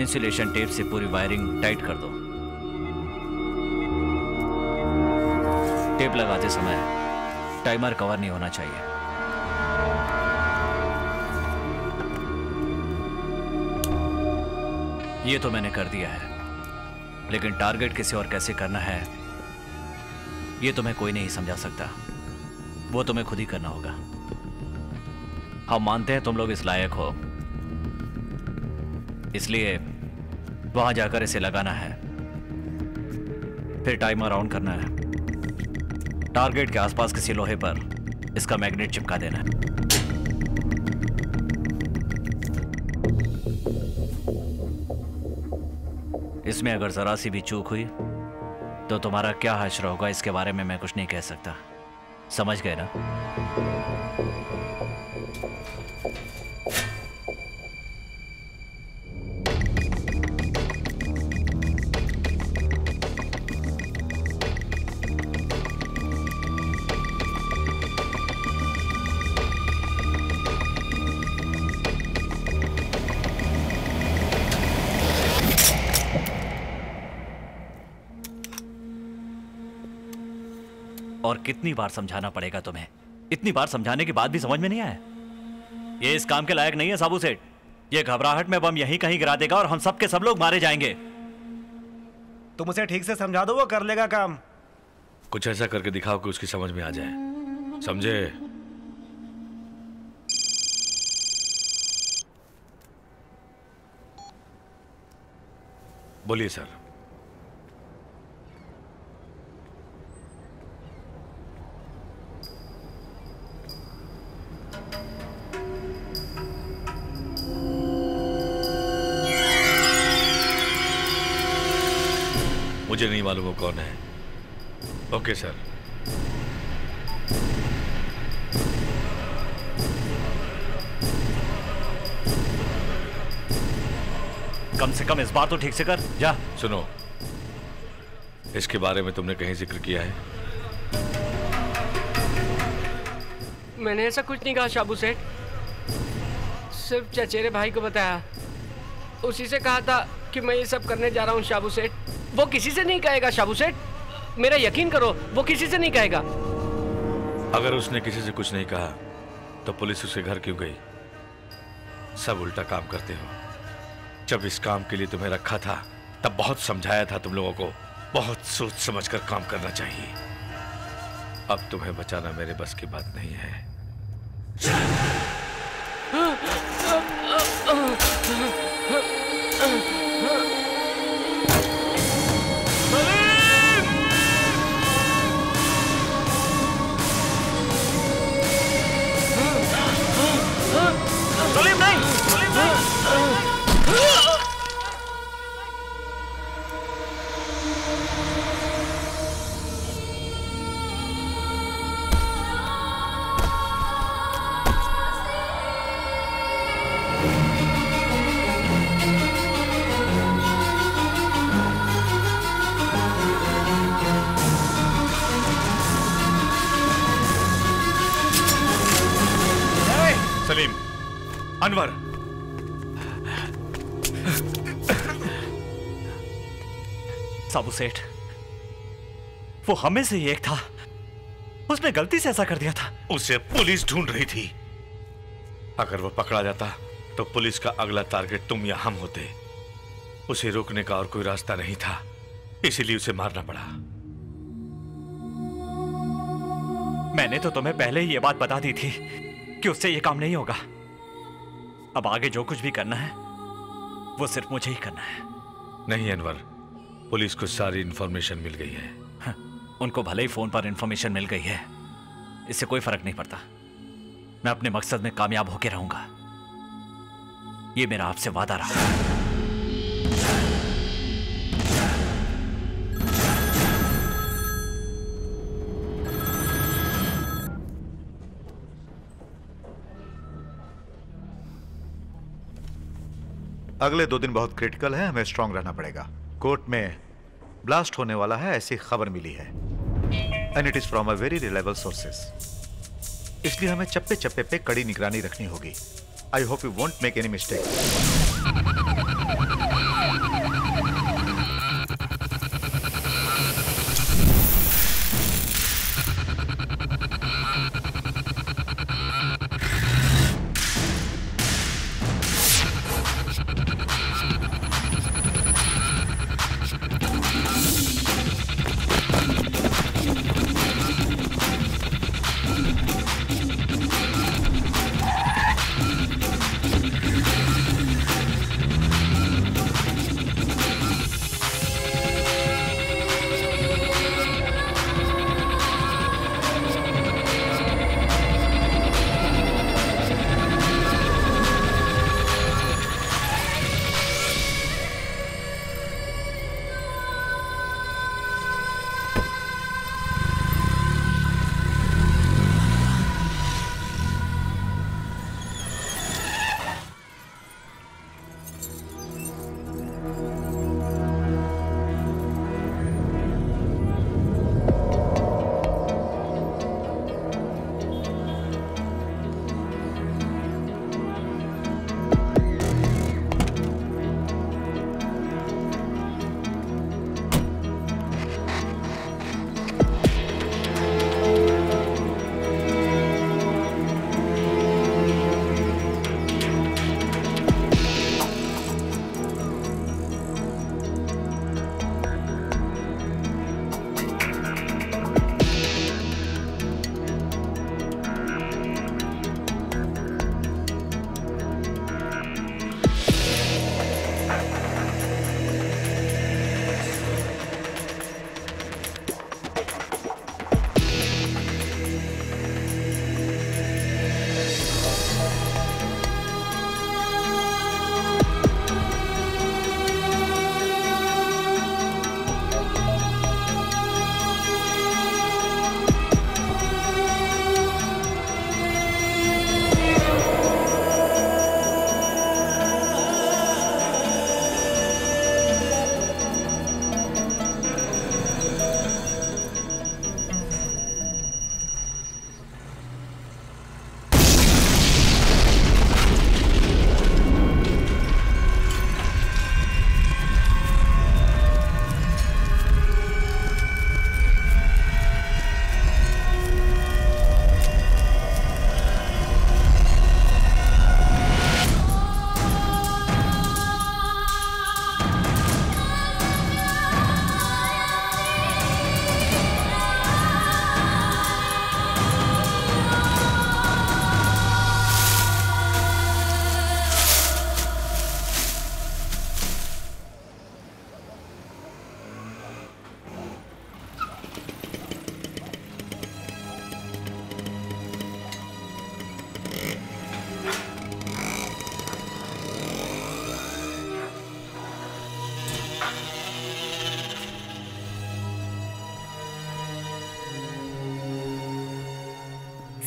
इंसुलेशन टेप से पूरी वायरिंग टाइट कर दो। टेप लगाते समय टाइमर कवर नहीं होना चाहिए। ये तो मैंने कर दिया है, लेकिन टारगेट किसी और कैसे करना है ये तुम्हें कोई नहीं समझा सकता, वो तुम्हें खुद ही करना होगा। हम मानते हैं तुम लोग इस लायक हो, इसलिए वहां जाकर इसे लगाना है, फिर टाइमर ऑन करना है, टारगेट के आसपास किसी लोहे पर इसका मैग्नेट चिपका देना है। इसमें अगर जरा सी भी चूक हुई तो तुम्हारा क्या हश्र होगा इसके बारे में मैं कुछ नहीं कह सकता, समझ गए ना? और कितनी बार समझाना पड़ेगा तुम्हें? इतनी बार समझाने के बाद भी समझ में नहीं आया? ये इस काम के लायक नहीं है साबू सेठ। ये घबराहट में बम यहीं कहीं गिरा देगा और हम सब के सब लोग मारे जाएंगे। तुम उसे ठीक से समझा दो, वो कर लेगा काम। कुछ ऐसा करके दिखाओ कि उसकी समझ में आ जाए, समझे? बोलिए सर। मुझे नहीं मालूम वो कौन है। Okay sir. कम से कम इस बार तो ठीक से कर जा। सुनो, इसके बारे में तुमने कहीं जिक्र किया है? मैंने ऐसा कुछ नहीं कहा शाबू सेठ, सिर्फ चचेरे भाई को बताया, उसी से कहा था कि मैं ये सब करने जा रहा हूँ शाबू सेठ। वो किसी से नहीं कहेगा शाबू सेठ, मेरा यकीन करो, वो किसी से नहीं कहेगा। अगर उसने किसी से कुछ नहीं कहा तो पुलिस उसके घर क्यों गई? सब उल्टा काम करते हो। जब इस काम के लिए तुम्हें रखा था तब बहुत समझाया था तुम लोगों को, बहुत सोच समझकर काम करना चाहिए। अब तुम्हें बचाना मेरे बस की बात नहीं है। अनवर, साबू सेठ, वो हमें से ही एक था, उसने गलती से ऐसा कर दिया था। उसे पुलिस ढूंढ रही थी, अगर वो पकड़ा जाता तो पुलिस का अगला टारगेट तुम या हम होते। उसे रोकने का और कोई रास्ता नहीं था, इसीलिए उसे मारना पड़ा। मैंने तो तुम्हें पहले ही ये बात बता दी थी कि उससे ये काम नहीं होगा। अब आगे जो कुछ भी करना है वो सिर्फ मुझे ही करना है। नहीं अनवर, पुलिस को सारी इंफॉर्मेशन मिल गई है। हाँ, उनको भले ही फोन पर इंफॉर्मेशन मिल गई है, इससे कोई फर्क नहीं पड़ता। मैं अपने मकसद में कामयाब होके रहूंगा, ये मेरा आपसे वादा रहा। अगले दो दिन बहुत क्रिटिकल है, हमें स्ट्रांग रहना पड़ेगा। कोर्ट में ब्लास्ट होने वाला है ऐसी खबर मिली है, and it is from a very reliable sources, इसलिए हमें चप्पे चप्पे पे कड़ी निगरानी रखनी होगी। I hope you won't make any mistake.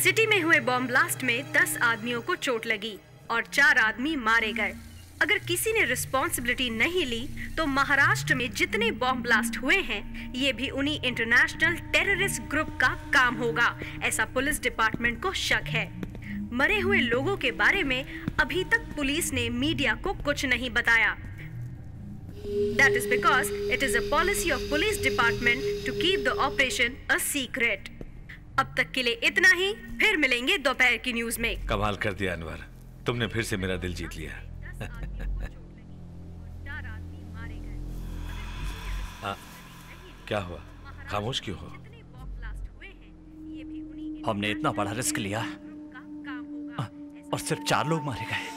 City में हुए बॉम्ब ब्लास्ट में दस आदमियों को चोट लगी और चार आदमी मारे गए। अगर किसी ने रिस्पॉन्सिबिलिटी नहीं ली तो महाराष्ट्र में जितने बॉम्ब ब्लास्ट हुए हैं ये भी उन्हीं इंटरनेशनल टेररिस्ट ग्रुप का काम होगा, ऐसा पुलिस डिपार्टमेंट को शक है। मरे हुए लोगों के बारे में अभी तक पुलिस ने मीडिया को कुछ नहीं बताया। That is because it is a policy of police department to keep the operation a secret. अब तक के लिए इतना ही, फिर मिलेंगे दोपहर की न्यूज में। कमाल कर दिया अनवर, तुमने फिर से मेरा दिल जीत लिया। आ, क्या हुआ, खामोश क्यों हो? हमने इतना बड़ा रिस्क लिया आ, और सिर्फ चार लोग मारे गए।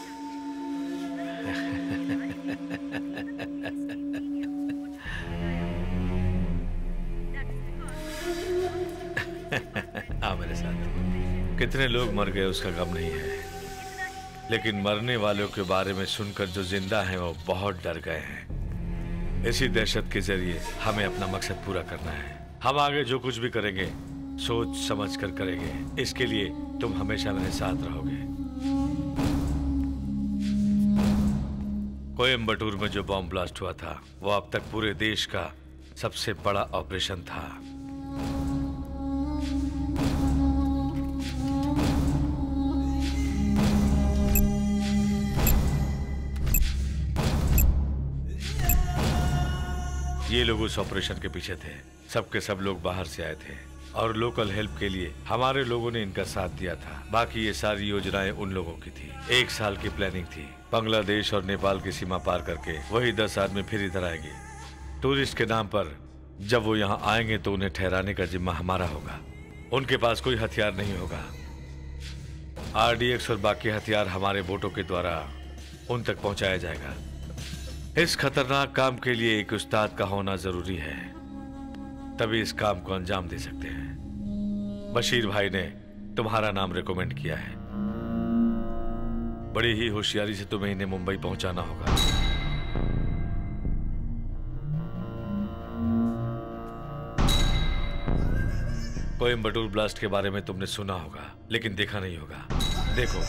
आ मेरे साथ। कितने लोग मर गए उसका गम नहीं है, लेकिन मरने वालों के बारे में सुनकर जो जिंदा हैं वो बहुत डर गए हैं। इसी दहशत के जरिए हमें अपना मकसद पूरा करना है। हम आगे जो कुछ भी करेंगे सोच समझ कर करेंगे, इसके लिए तुम हमेशा मेरे साथ रहोगे। कोयम्बटूर में जो बॉम्ब ब्लास्ट हुआ था वो अब तक पूरे देश का सबसे बड़ा ऑपरेशन था। ये लोग उस ऑपरेशन के पीछे थे, सबके सब लोग बाहर से आए थे और लोकल हेल्प के लिए हमारे लोगों ने इनका साथ दिया था। बाकी ये सारी योजनाएं उन लोगों की थी, एक साल की प्लानिंग थी। बांग्लादेश और नेपाल की सीमा पार करके वही दस आदमी फिर इधर आएंगे टूरिस्ट के नाम पर। जब वो यहाँ आएंगे तो उन्हें ठहराने का जिम्मा हमारा होगा। उनके पास कोई हथियार नहीं होगा। आरडीएक्स और बाकी हथियार हमारे बोटों के द्वारा उन तक पहुँचाया जाएगा। इस खतरनाक काम के लिए एक उस्ताद का होना जरूरी है, तभी इस काम को अंजाम दे सकते हैं। बशीर भाई ने तुम्हारा नाम रिकमेंड किया है। बड़ी ही होशियारी से तुम्हें इन्हें मुंबई पहुंचाना होगा। कोयम्बटूर ब्लास्ट के बारे में तुमने सुना होगा लेकिन देखा नहीं होगा। देखो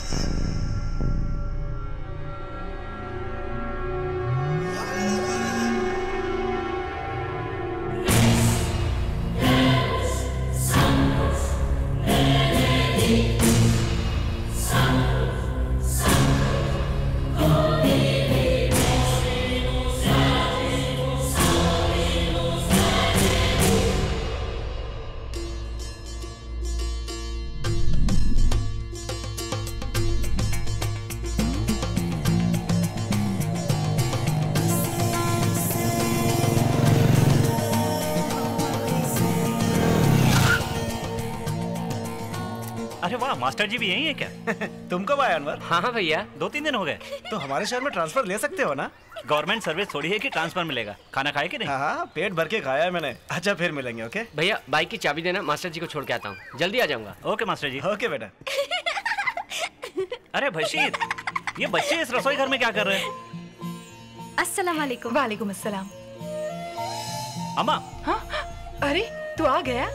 मास्टर जी भी यही है क्या? तुम कब आए अनवर? हाँ हाँ भैया, दो तीन दिन हो गए। तो हमारे शहर में ट्रांसफर ले सकते हो ना? गवर्नमेंट सर्विस थोड़ी है कि ट्रांसफर मिलेगा। खाना खाए कि नहीं? हाँ, पेट भर के खाया है मैंने। अच्छा फिर मिलेंगे। ओके भैया, बाइक की चाबी देना, मास्टर जी को छोड़ के आता हूँ, जल्दी आ जाऊंगा। ओके मास्टर जी। ओके बेटा। अरे बशीर, ये बच्चे इस रसोई घर में क्या कर रहे हैं? अस्सलाम वालेकुम। वालेकुम अस्सलाम। अम्मा। अरे तू आ गया।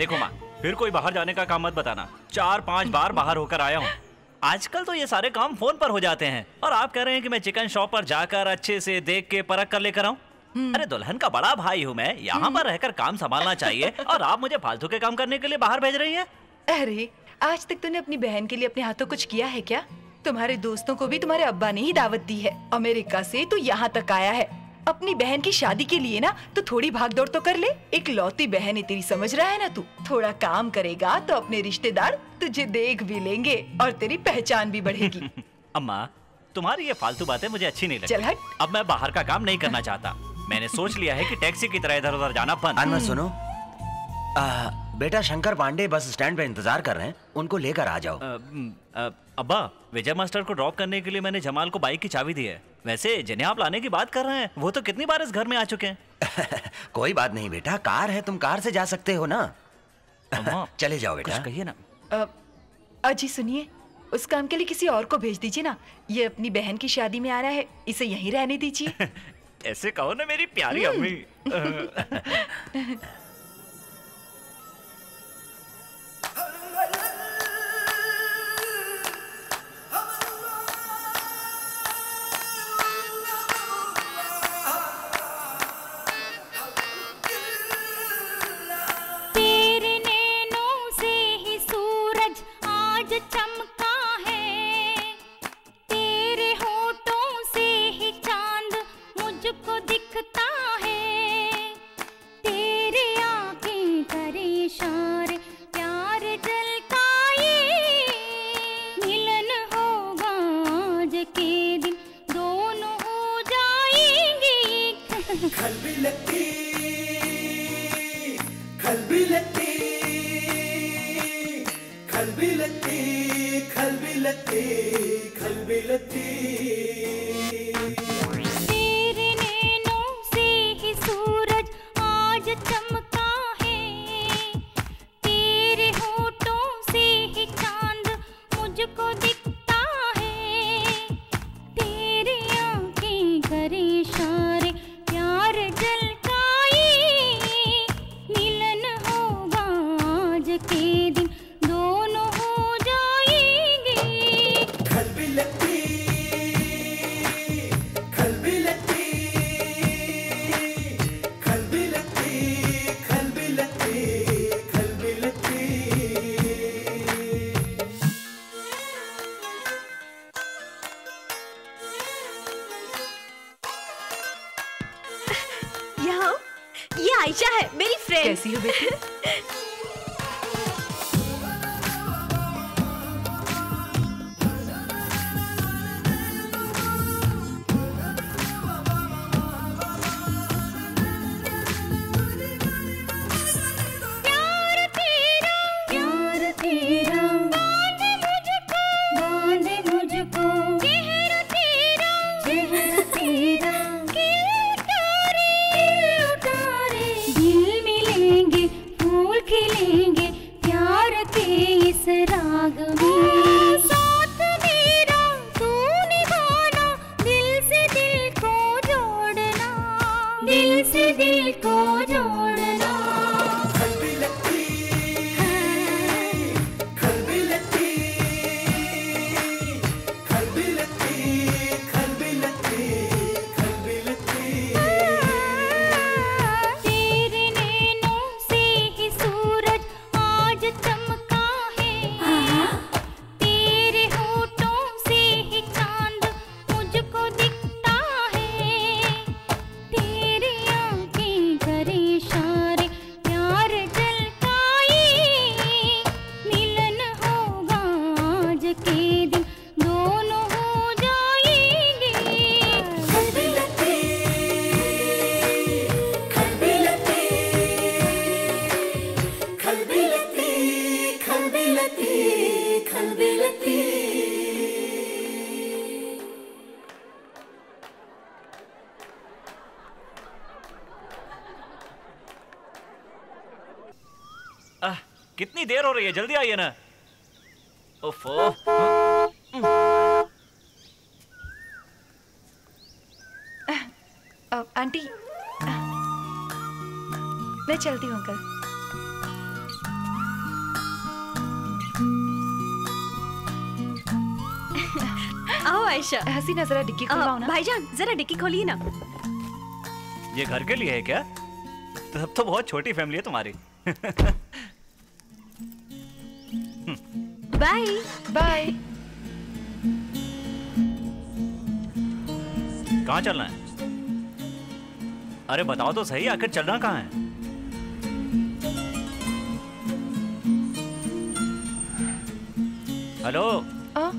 देखो माँ, फिर कोई बाहर जाने का काम मत बताना। चार पांच बार बाहर होकर आया हूँ। आजकल तो ये सारे काम फोन पर हो जाते हैं और आप कह रहे हैं कि मैं चिकन शॉप पर जाकर अच्छे से देख के परख कर लेकर आऊँ। अरे दुल्हन का बड़ा भाई हूँ मैं, यहाँ पर रहकर काम संभालना चाहिए और आप मुझे फालतू के काम करने के लिए बाहर भेज रही है। अरे आज तक तूने अपनी बहन के लिए अपने हाथों कुछ किया है क्या? तुम्हारे दोस्तों को भी तुम्हारे अब्बा ने ही दावत दी है। अमेरिका से तू यहाँ तक आया है अपनी बहन की शादी के लिए ना, तो थोड़ी भागदौड़ तो कर ले। एक लौती बहन है तेरी, समझ रहा है ना तू? थोड़ा काम करेगा तो अपने रिश्तेदार तुझे देख भी लेंगे और तेरी पहचान भी बढ़ेगी। अम्मा, तुम्हारी ये फालतू बातें मुझे अच्छी नहीं लगती। चल हट। अब मैं बाहर का काम नहीं करना चाहता। मैंने सोच लिया है कि टैक्सी की तरह इधर उधर जाना बंद। अनवर सुनो, आ, बेटा शंकर पांडे बस स्टैंड पे इंतजार कर रहे हैं, उनको लेकर आ जाओ। अब्बा, विजय मास्टर को ड्रॉप करने के लिए मैंने जमाल को बाइक की चाबी दी है। वैसे जिन्हें आप लाने की बात कर रहे हैं वो तो कितनी बार इस घर में आ चुके हैं। कोई बात नहीं बेटा, कार है, तुम कार से जा सकते हो ना। चले जाओ बेटा। कुछ कहिए ना। अजी सुनिए, उस काम के लिए किसी और को भेज दीजिए ना। ये अपनी बहन की शादी में आ रहा है, इसे यहीं रहने दीजिए। ऐसे कहो ना मेरी प्यारी अम्मी। देर हो रही है, जल्दी आइए ना। ओफो। आंटी मैं चलती हूँ अंकल। आओ आयशा, हसीना जरा डिक्की खोलाओ ना। भाईजान जरा डिक्की खोलिए ना। ये घर के लिए है क्या? तब तो बहुत छोटी फैमिली है तुम्हारी। Bye bye. कहाँ चलना है? अरे बताओ तो सही, आखिर चलना कहाँ है? हेलो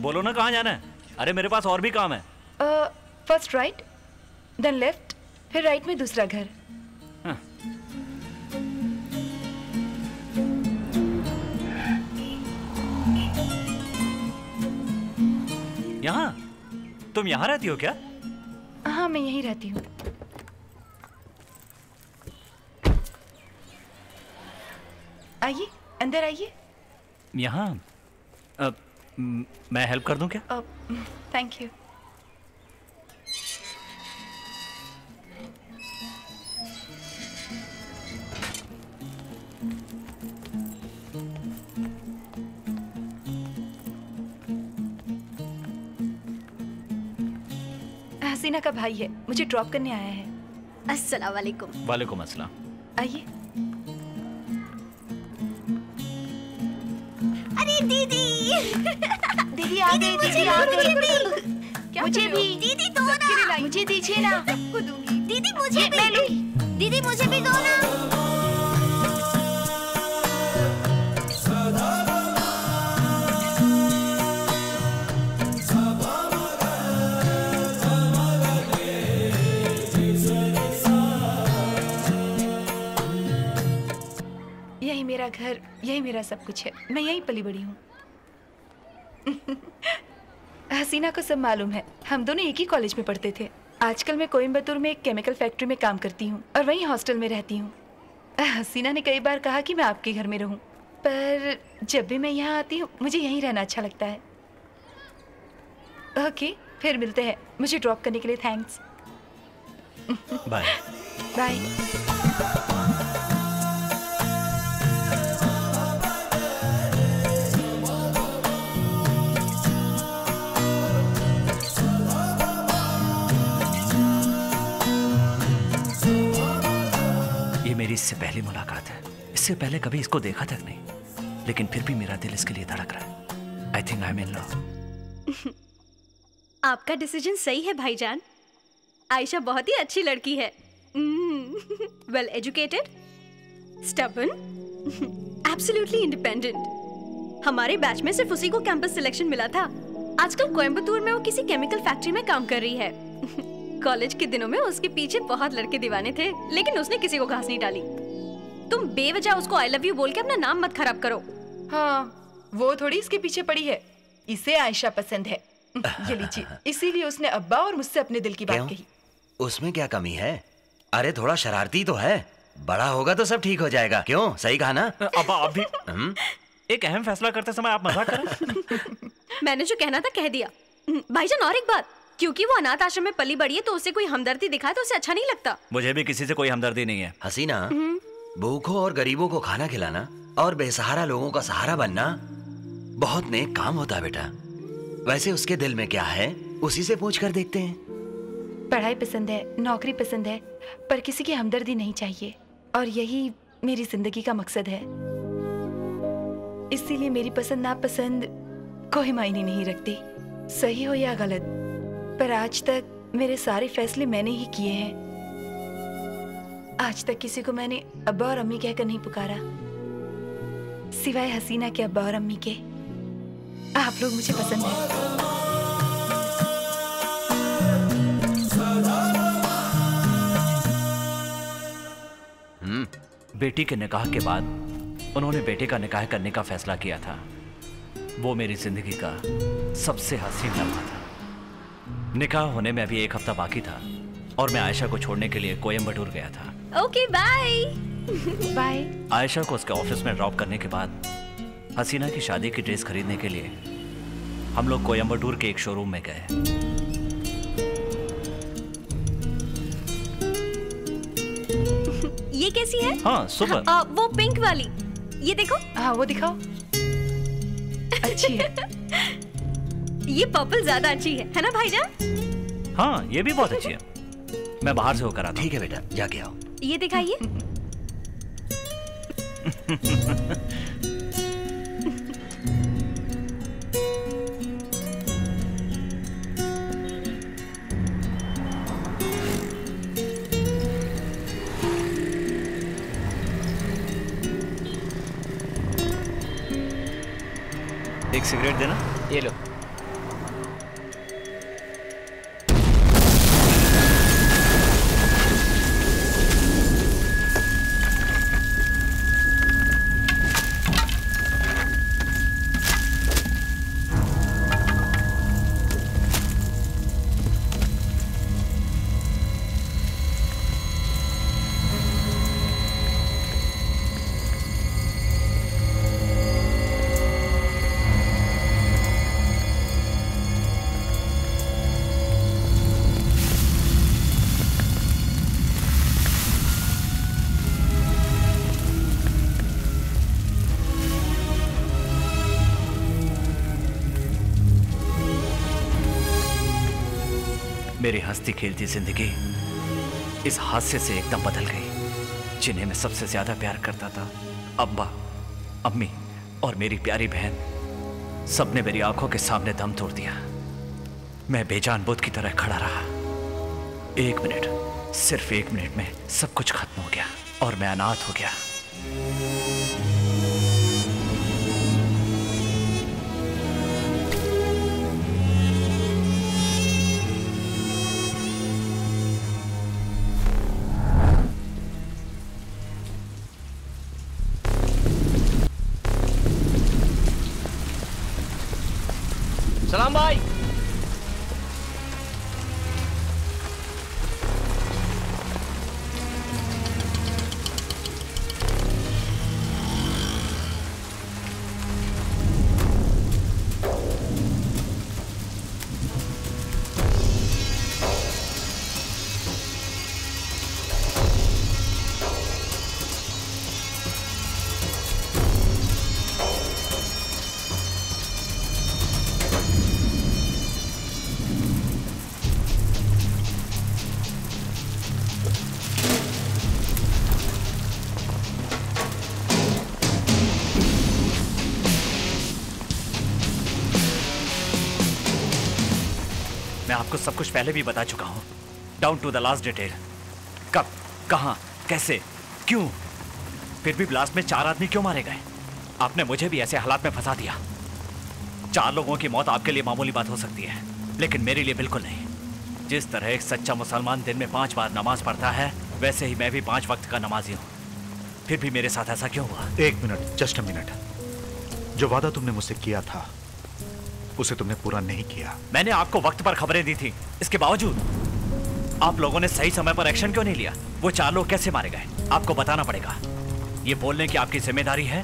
बोलो ना, कहाँ जाना है? अरे मेरे पास और भी काम है। फर्स्ट राइट देन लेफ्ट, फिर राइट में दूसरा घर। यहाँ तुम यहाँ रहती हो क्या? हाँ मैं यहीं रहती हूँ। आइए अंदर आइए। यहाँ मैं हेल्प कर दूँ क्या? Thank you. हसीना का भाई है, मुझे ड्रॉप करने आया है। अस्सलाम वालेकुम। वालेकुम अस्सलाम। आइए। अरे दीदी दीदी आ गई, दीदी आ गई। मुझे भी दीदी दो ना, मुझे दीजिए ना। सबको दूंगी दीदी, मुझे भी दीदी, मुझे भी दो ना। घर, यही मेरा सब कुछ है। मैं यहीं पली बड़ी हूँ। हसीना को सब मालूम है, हम दोनों एक ही कॉलेज में पढ़ते थे। आजकल मैं कोयम्बतूर में एक केमिकल फैक्ट्री में काम करती हूँ और वहीं हॉस्टल में रहती हूँ। हसीना ने कई बार कहा कि मैं आपके घर में रहूँ, पर जब भी मैं यहाँ आती हूँ मुझे यहीं रहना अच्छा लगता है। ओके, फिर मिलते हैं। मुझे ड्रॉप करने के लिए थैंक्स। Bye bye. मेरी इससे पहली मुलाकात है, इससे पहले कभी इसको देखा तक नहीं, लेकिन फिर भी मेरा दिल इसके लिए धड़क रहा है। I think I am in love. आपका डिसीजन सही है भाईजान, आयशा बहुत ही अच्छी लड़की है। Well educated, stubborn, absolutely independent. हमारे बैच में सिर्फ उसी को कैंपस सिलेक्शन मिला था। आजकल कोयम्बतूर में वो किसी केमिकल फैक्ट्री में काम कर रही है। कॉलेज के दिनों में उसके पीछे बहुत लड़के दीवाने थे, लेकिन उसने किसी को घास नहीं डाली। तुम बेवजह उसको आई लव यू बोल के अपना नाम मत खराब करो। हाँ, वो थोड़ी इसके पीछे पड़ी है, इसे आयशा पसंद है। ये लीजिए, इसीलिए उसने अब्बा और मुझसे अपने दिल की बात कही। उसमें क्या कमी है? अरे थोड़ा शरारती तो है, बड़ा होगा तो सब ठीक हो जाएगा। क्यों, सही कहा ना? अब्बा आप भी एक अहम फैसला करते समय आप मजाक करें। मैंने जो कहना था कह दिया। भाईजान और एक बात, क्योंकि वो अनाथ आश्रम में पली बड़ी है तो उसे कोई हमदर्दी दिखाए तो उसे अच्छा नहीं लगता। मुझे भी किसी से कोई हमदर्दी नहीं है। हसीना, भूखों और गरीबों को खाना खिलाना और बेसहारा लोगों का सहारा बनना बहुत नेक काम होता है बेटा। वैसे उसके दिल में क्या है उसी से पूछ कर देखते हैं। पढ़ाई पसंद है, नौकरी पसंद है, पर किसी की हमदर्दी नहीं चाहिए, और यही मेरी जिंदगी का मकसद है। इसीलिए मेरी पसंद नापसंद कोई मायने नहीं रखती, सही हो या गलत। पर आज तक मेरे सारे फैसले मैंने ही किए हैं। आज तक किसी को मैंने अब्बा और अम्मी कहकर नहीं पुकारा, सिवाय हसीना के अब्बा और अम्मी के। आप लोग मुझे पसंद हैं। हम्म, बेटी के निकाह के बाद उन्होंने बेटे का निकाह करने का फैसला किया था। वो मेरी जिंदगी का सबसे हसीन लम्हा था। निकाह होने में अभी एक हफ्ता बाकी था और मैं आयशा को छोड़ने के लिए कोयम्बटूर गया था। Okay bye bye. आयशा को उसके ऑफिस में ड्रॉप करने के बाद हसीना की शादी की ड्रेस खरीदने के लिए हम लोग कोयम्बटूर के एक शोरूम में गए। ये कैसी है? हाँ सुपर। हाँ, वो पिंक वाली, ये देखो। हाँ वो दिखाओ, अच्छी है। ये पर्पल ज्यादा अच्छी है, है ना भाईजान? हाँ ये भी बहुत अच्छी है। मैं बाहर से होकर आता हूँ। ठीक है बेटा, जाके आओ। ये दिखाइए। एक सिगरेट देना। ये लो। मेरी हंसती खेलती जिंदगी इस हादसे से एकदम बदल गई। जिन्हें मैं सबसे ज्यादा प्यार करता था, अब्बा, अम्मी और मेरी प्यारी बहन, सबने मेरी आंखों के सामने दम तोड़ दिया। मैं बेजान बुद्ध की तरह खड़ा रहा। एक मिनट, सिर्फ एक मिनट में सब कुछ खत्म हो गया और मैं अनाथ हो गया। सलाम भाई। आपको सब कुछ पहले भी बता चुका हूं, down to the last detail. कब, कहां, कैसे, क्यों। फिर भी ब्लास्ट में चार आदमी क्यों मारे गए? आपने मुझे भी ऐसे हालात में फंसा दिया। चार लोगों की मौत आपके लिए मामूली बात हो सकती है, लेकिन मेरे लिए बिल्कुल नहीं। जिस तरह एक सच्चा मुसलमान दिन में पांच बार नमाज पढ़ता है, वैसे ही मैं भी पांच वक्त का नमाजी हूँ। फिर भी मेरे साथ ऐसा क्यों हुआ? एक मिनट, जस्ट अ मिनट। जो वादा तुमने मुझसे किया था उसे तुमने पूरा नहीं किया। मैंने आपको वक्त पर खबरें दी थी, इसके बावजूद आप लोगों ने सही समय पर एक्शन क्यों नहीं लिया? वो चार लोग कैसे मारे गए आपको बताना पड़ेगा। ये बोलने की आपकी जिम्मेदारी है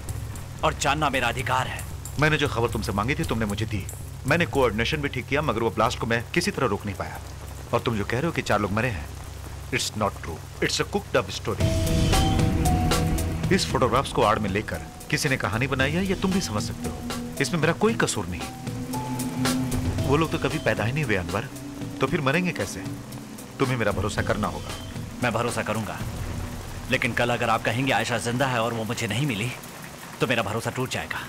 और जानना मेरा अधिकार है। मैंने जो खबर तुमसे मांगी थी तुमने मुझे दी। मैंने कोऑर्डिनेशन भी ठीक किया, मगर वो ब्लास्ट को मैं किसी तरह रोक नहीं पाया। और तुम जो कह रहे हो कि चार लोग मरे हैं, it's not true, it's a cooked up story. इस फोटोग्राफ्स को आड़ में लेकर किसी ने कहानी बनाई है, यह तुम भी समझ सकते हो। इसमें मेरा कोई कसूर नहीं। वो लोग तो कभी पैदा ही नहीं हुए अनवर, तो फिर मरेंगे कैसे? तुम्हें मेरा भरोसा करना होगा। मैं भरोसा करूंगा, लेकिन कल अगर आप कहेंगे आयशा जिंदा है और वो मुझे नहीं मिली, तो मेरा भरोसा टूट जाएगा।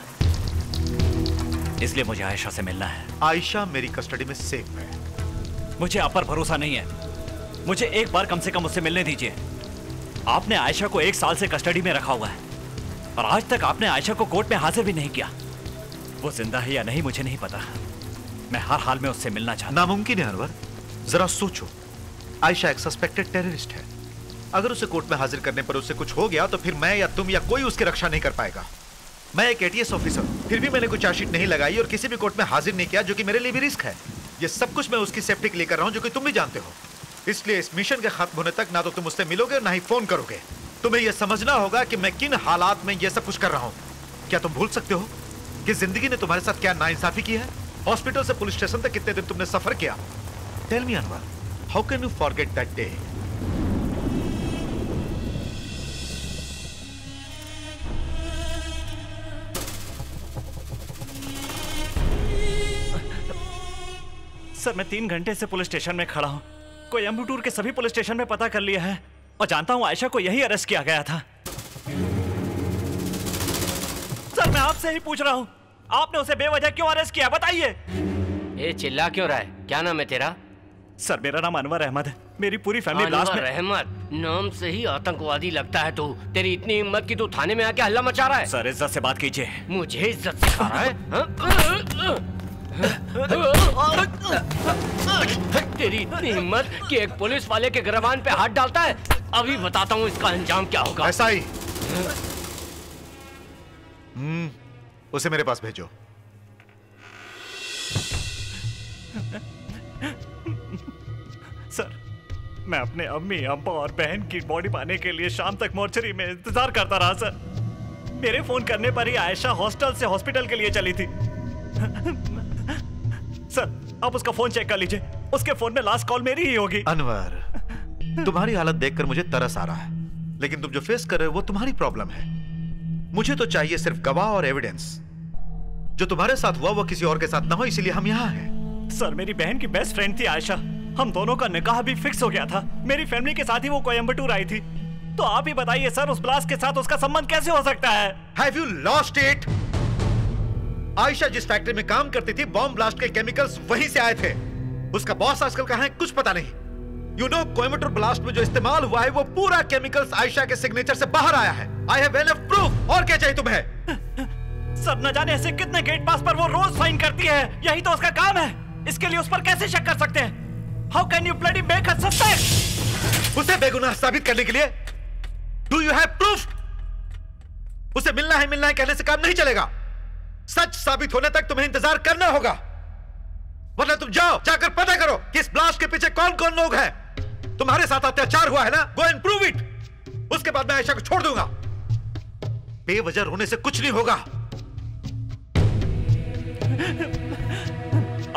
इसलिए मुझे आयशा से मिलना है। आयशा मेरी कस्टडी में सेफ है। मुझे आप पर भरोसा नहीं है। मुझे एक बार कम से कम उससे मिलने दीजिए। आपने आयशा को एक साल से कस्टडी में रखा हुआ है और आज तक आपने आयशा को कोर्ट में हाजिर भी नहीं किया। वो जिंदा है या नहीं मुझे नहीं पता। मैं हर हाल में उससे मिलना चाहता। नामुमकिन है अनवर, जरा सोचो। आयशा एक सस्पेक्टेड टेररिस्ट है। अगर उसे कोर्ट में हाजिर करने पर उससे कुछ हो गया तो फिर मैं या तुम या कोई उसकी रक्षा नहीं कर पाएगा। मैं एक एटीएस ऑफिसर हूं, फिर भी मैंने कोई चार्जशीट नहीं लगाई और किसी भी कोर्ट में हाजिर नहीं किया, जो कि मेरे लिए भी रिस्क है। ये सब कुछ मैं उसकी सेफ्टी के लिए कर रहा हूँ, जो कि तुम भी जानते हो। इसलिए इस मिशन के खत्म होने तक ना तो तुम उससे मिलोगे और ना ही फोन करोगे। तुम्हें यह समझना होगा कि मैं किन हालात में यह सब कुछ कर रहा हूँ। क्या तुम भूल सकते हो कि जिंदगी ने तुम्हारे साथ क्या नाइंसाफी की है? हॉस्पिटल से पुलिस स्टेशन तक कितने दिन तुमने सफर किया? Tell me Anwar, how can you forget that day? Sir, मैं तीन घंटे से पुलिस स्टेशन में खड़ा हूँ। कोयम्बटूर के सभी पुलिस स्टेशन में पता कर लिया है और जानता हूँ आयशा को यही अरेस्ट किया गया था। सर, मैं आपसे ही पूछ रहा हूँ, आपने उसे बेवजह क्यों अरेस्ट किया? बताइए। ये चिल्ला क्यों रहा है? क्या नाम है तेरा? सर, मेरा नाम अनवर अहमद है। मेरी पूरी फैमिली ब्लास्ट में। अहमद नाम से ही आतंकवादी लगता है तू। तेरी इतनी हिम्मत कि तू थाने में आके हल्ला मचा रहा है। सर, इज्जत से बात कीजिए। मुझे इज्जत से खा रहा है? तेरी इतनी हिम्मत कि एक पुलिस वाले के गिरबान पे हाथ डालता है? अभी बताता हूँ इसका अंजाम क्या होगा। ऐसा ही। उसे मेरे पास भेजो। सर, मैं अपने अम्मी अब्बा और बहन की बॉडी पाने के लिए शाम तक मोर्चरी में इंतजार करता रहा। सर, मेरे फोन करने पर ही आयशा हॉस्टल से हॉस्पिटल के लिए चली थी। सर, आप उसका फोन चेक कर लीजिए। उसके फोन में लास्ट कॉल मेरी ही होगी। अनवर, तुम्हारी हालत देखकर मुझे तरस आ रहा है, लेकिन तुम जो फेस कर रहे हो वो तुम्हारी प्रॉब्लम है। मुझे तो चाहिए सिर्फ गवाह और एविडेंस। जो तुम्हारे साथ हुआ वो किसी और के साथ ना हो, इसीलिए हम यहाँ हैं। सर, मेरी बहन की बेस्ट फ्रेंड थी आयशा। हम दोनों का निकाह भी फिक्स हो गया था। मेरी फैमिली के साथ ही वो कोयम्बटूर आई थी। तो आप ही बताइए सर, उस ब्लास्ट के साथ उसका संबंध कैसे हो सकता है? Have you lost it? Ayesha जिस फैक्ट्री में काम करती थी, बॉम्ब ब्लास्ट के केमिकल्स वहीं से आए थे। उसका बॉस आजकल कहाँ है कुछ पता नहीं। यू नो, कोयम्बटूर ब्लास्ट में जो इस्तेमाल हुआ है वो पूरा केमिकल्स आयशा के सिग्नेचर से बाहर आया है। I have enough proof. और क्या चाहिए तुम्हें? सर, न जाने ऐसे कितने गेट पास पर वो रोज फाइन करती है। यही तो उसका काम है। इसके लिए उस पर कैसे शक कर सकते हैं? How can you bloody make her suspect? उसे बेगुनाह साबित करने के लिए Do you have proof? उसे मिलना है मिलना है कहने से काम नहीं चलेगा। सच साबित होने तक तुम्हें इंतजार करना होगा। वरना तुम जाओ, जाकर पता करो कि इस ब्लास्ट के पीछे कौन कौन लोग हैं। तुम्हारे साथ अत्याचार हुआ है ना, गो एंड प्रूव इट। उसके बाद मैं आयशा को छोड़ दूंगा। बेवजह रोने से कुछ नहीं होगा।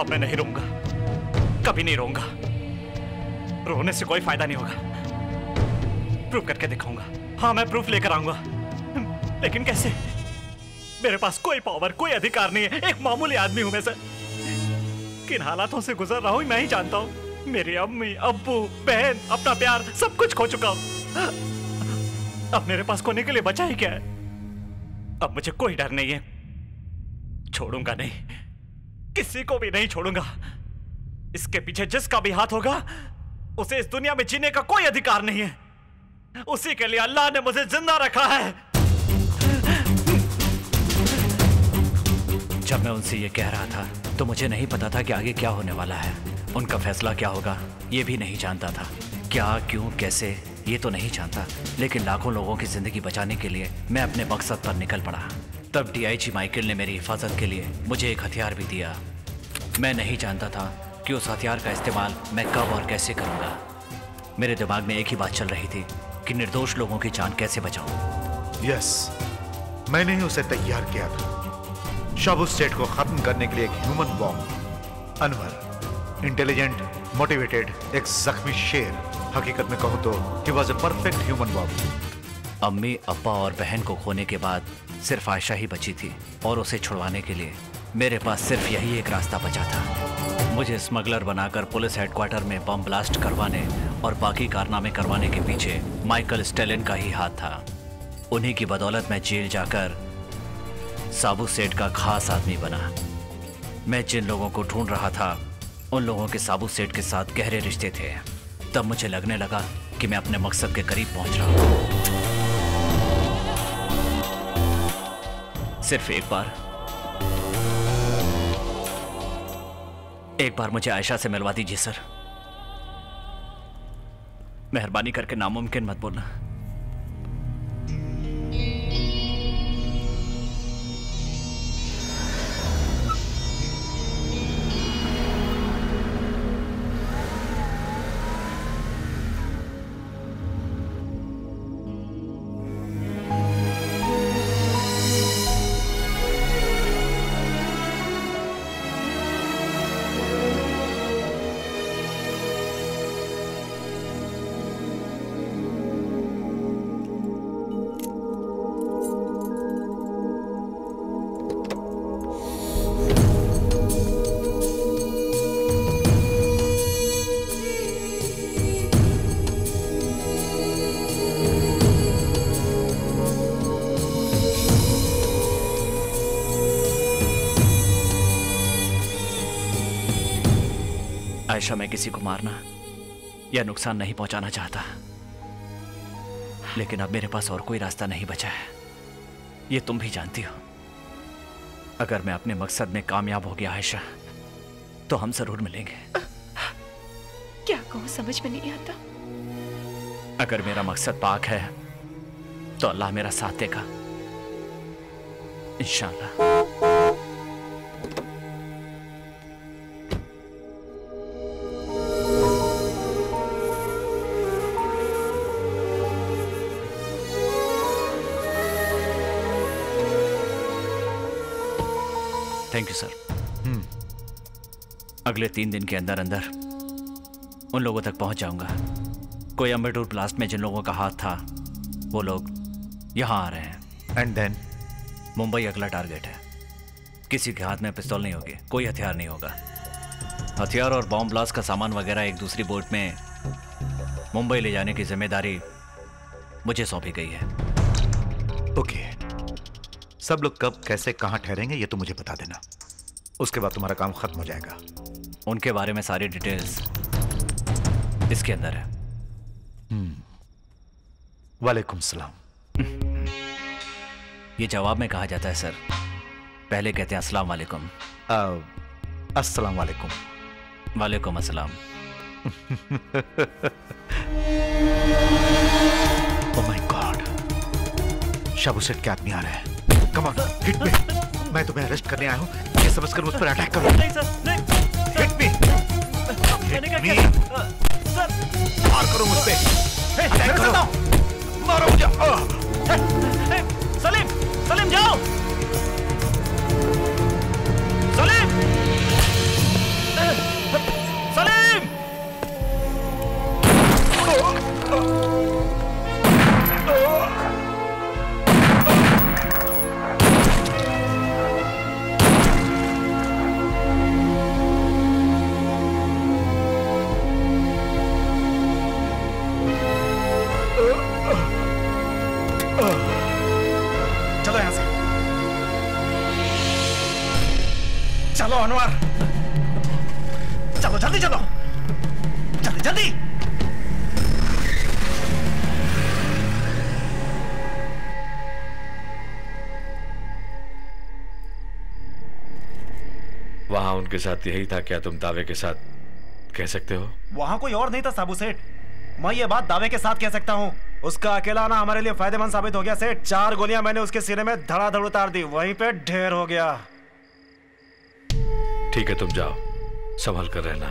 अब मैं नहीं रोऊंगा, कभी नहीं रोऊंगा। रोने से कोई फायदा नहीं होगा। प्रूफ करके दिखाऊंगा। हाँ, मैं प्रूफ लेकर आऊंगा, लेकिन कैसे? मेरे पास कोई पावर, कोई अधिकार नहीं है। एक मामूली आदमी हूं मैं सर। किन हालातों से गुजर रहा हूं मैं ही जानता हूं। मेरी अम्मी, अब्बू, बहन, अपना प्यार, सब कुछ खो चुका हूं। अब मेरे पास खोने के लिए बचा ही क्या है? अब मुझे कोई डर नहीं है। छोड़ूंगा नहीं, किसी को भी नहीं छोड़ूंगा। इसके पीछे जिसका भी हाथ होगा, उसे इस दुनिया में जीने का कोई अधिकार नहीं है। उसी के लिए अल्लाह ने मुझे जिंदा रखा है। जब मैं उनसे ये कह रहा था तो मुझे नहीं पता था कि आगे क्या होने वाला है। उनका फैसला क्या होगा ये भी नहीं जानता था। क्या, क्यों, कैसे ये तो नहीं जानता, लेकिन लाखों लोगों की जिंदगी बचाने के लिए मैं अपने मकसद पर निकल पड़ा। तब डीआईजी माइकल ने मेरी हिफाजत के लिए मुझे एक हथियार भी दिया। मैं नहीं जानता था कि उस हथियार का इस्तेमाल मैं कब और कैसे करूंगा। मेरे दिमाग में एक ही बात चल रही थी कि निर्दोष लोगों की जान कैसे बचाऊं। यस, मैंने ही उसे तैयार किया था। शाहू सेठ को खत्म करने के लिए एक human bomb. Anwar, intelligent, motivated, एक जख्मी शेर। हकीकत में कहूँ तो he was a perfect human bomb. अम्मी, अब्बा और बहन को खोने के बाद सिर्फ आयशा ही बची थी, और उसे छुड़वाने के लिए मेरे पास सिर्फ यही एक रास्ता बचा था। मुझे स्मगलर बनाकर पुलिस हेडक्वार्टर में बम ब्लास्ट करवाने और बाकी कारनामे करवाने के पीछे माइकल स्टालिन का ही हाथ था। उन्हीं की बदौलत मैं जेल जाकर शाहू सेठ का खास आदमी बना। मैं जिन लोगों को ढूंढ रहा था उन लोगों के शाहू सेठ के साथ गहरे रिश्ते थे। तब मुझे लगने लगा कि मैं अपने मकसद के करीब पहुँच रहा हूँ। सिर्फ एक बार एक बार मुझे आयशा से मिलवा दीजिए सर। मेहरबानी करके नामुमकिन मत बोलना। आयशा में किसी को मारना या नुकसान नहीं पहुंचाना चाहता, लेकिन अब मेरे पास और कोई रास्ता नहीं बचा है। ये तुम भी जानती हो। अगर मैं अपने मकसद में कामयाब हो गया आयशा, तो हम जरूर मिलेंगे। क्या कहूं समझ में नहीं आता। अगर मेरा मकसद पाक है तो अल्लाह मेरा साथ देगा, इंशाल्लाह। Thank you sir. हम्म, अगले तीन दिन के अंदर अंदर उन लोगों तक पहुंच जाऊंगा। कोयम्बटूर ब्लास्ट में जिन लोगों का हाथ था वो लोग यहाँ आ रहे हैं। एंड देन मुंबई अगला टारगेट है। किसी के हाथ में पिस्तौल नहीं होगी, कोई हथियार नहीं होगा। हथियार और बॉम्ब ब्लास्ट का सामान वगैरह एक दूसरी बोट में मुंबई ले जाने की जिम्मेदारी मुझे सौंपी गई है। Okay okay. सब लोग कब, कैसे, कहाँ ठहरेंगे ये तो मुझे बता देना। उसके बाद तुम्हारा काम खत्म हो जाएगा। उनके बारे में सारी डिटेल्स इसके अंदर है। हम्म, वालेकुम सलाम। ये जवाब में कहा जाता है सर, पहले कहते हैं अस्सलाम वालेकुम। अस्सलाम वालेकुम। वालेकुम अस्सलाम। ओह माय गॉड, शाहू सेठ के आदमी आ रहे हैं। Come on, hit me. मैं तुम्हें अरेस्ट करने आया हूँ, ये समझकर मुझ पर अटैक करो। नहीं सर, नहीं। Hit me. अनवर, चलो जल्दी चलो, जल्दी जल्दी। वहां उनके साथ यही था क्या तुम दावे के साथ कह सकते हो? वहां कोई और नहीं था साबू सेठ, मैं ये बात दावे के साथ कह सकता हूँ। उसका अकेला आना हमारे लिए फायदेमंद साबित हो गया सेठ। चार गोलियां मैंने उसके सिरे में धड़ाधड़ उतार दी, वहीं पे ढेर हो गया। ठीक है तुम जाओ, संभल कर रहना।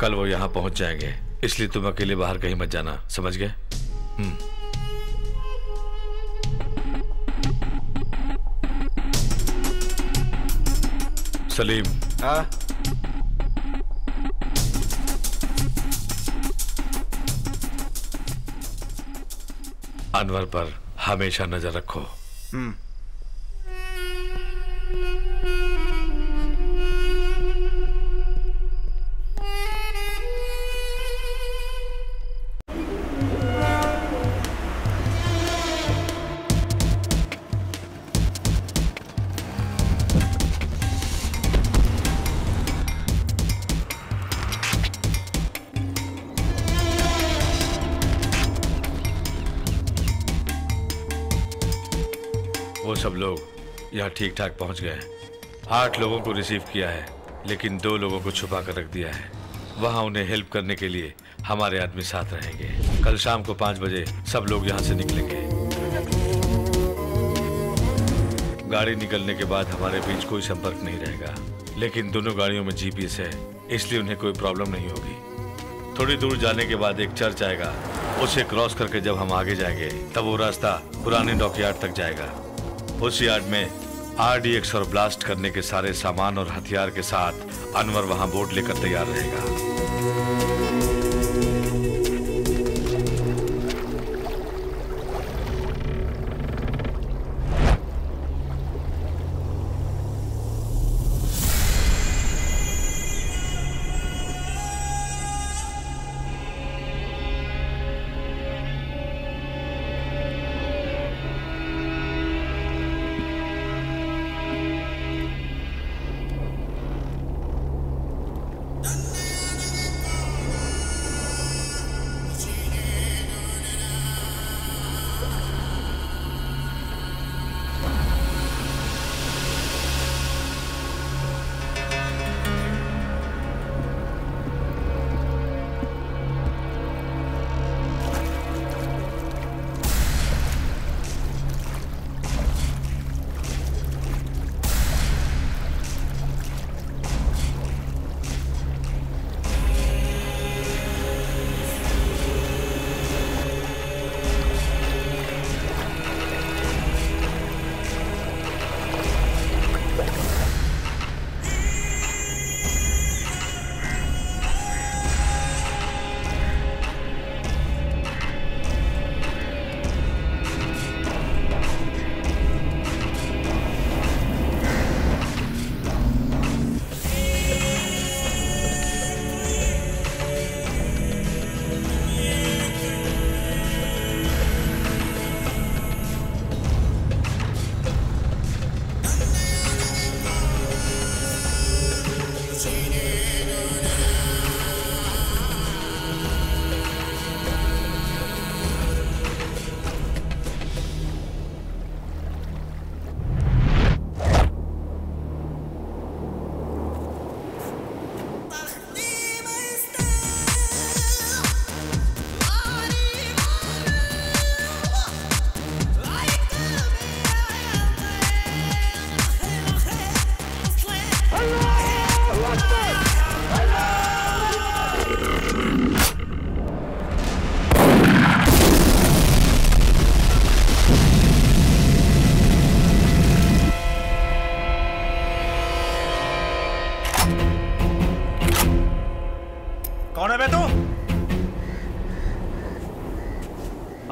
कल वो यहाँ पहुंच जाएंगे, इसलिए तुम अकेले बाहर कहीं मत जाना, समझ गए? हम्म। सलीम, हाँ? अनवर पर हमेशा नजर रखो। हम्म। सब लोग यहाँ ठीक ठाक पहुँच गए हैं। आठ लोगों को रिसीव किया है, लेकिन दो लोगों को छुपा कर रख दिया है। वहाँ उन्हें हेल्प करने के लिए हमारे आदमी साथ रहेंगे। कल शाम को पाँच बजे सब लोग यहाँ से निकलेंगे। गाड़ी निकलने के बाद हमारे बीच कोई संपर्क नहीं रहेगा, लेकिन दोनों गाड़ियों में जीपीएस है, इसलिए उन्हें कोई प्रॉब्लम नहीं होगी। थोड़ी दूर जाने के बाद एक चर्च आएगा, उसे क्रॉस करके जब हम आगे जाएंगे तब वो रास्ता पुराने डॉकयार्ड तक जाएगा। उस यार्ड में आरडीएक्स और ब्लास्ट करने के सारे सामान और हथियार के साथ अनवर वहां बोट लेकर तैयार रहेगा।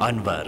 अनवर,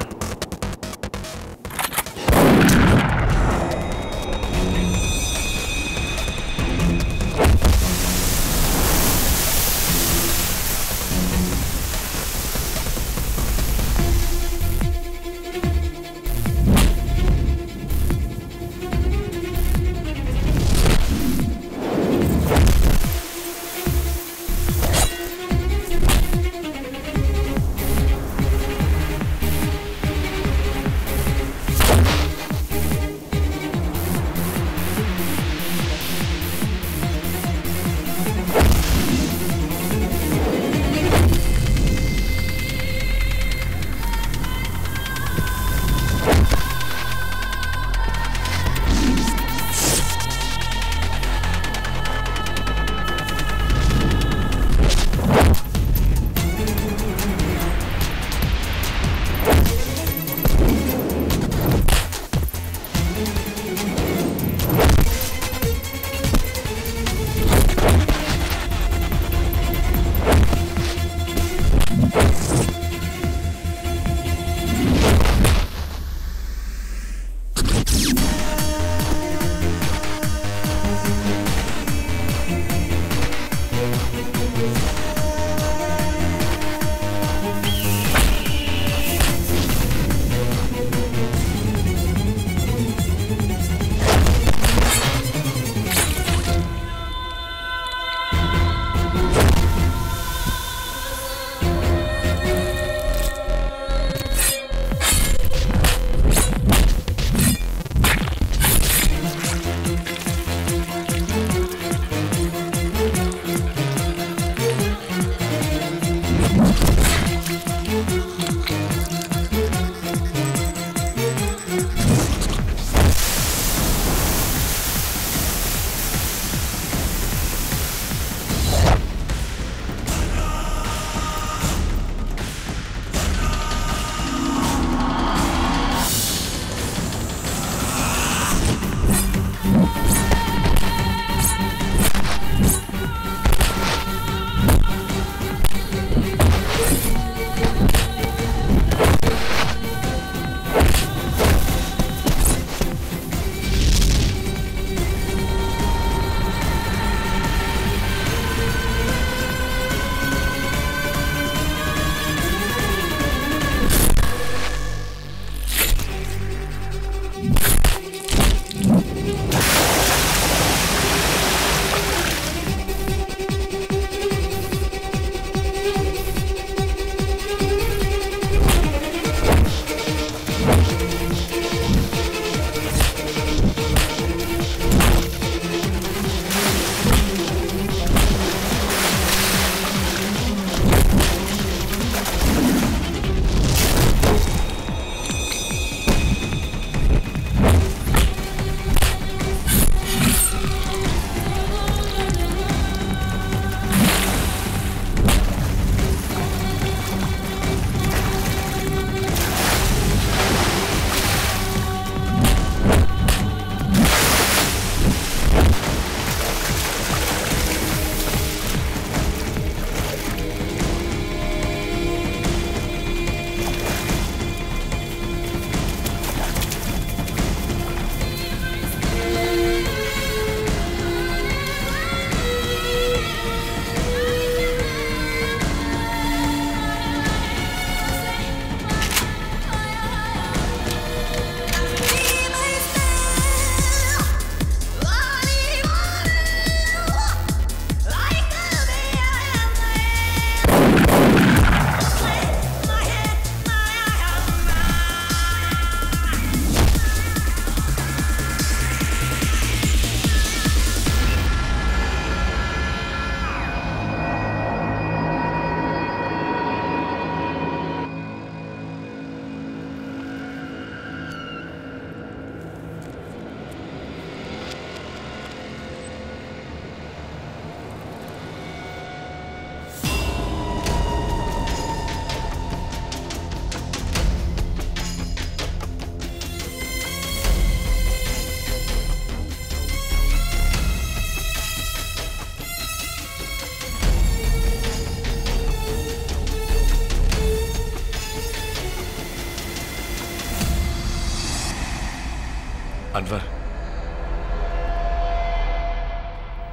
अनवर,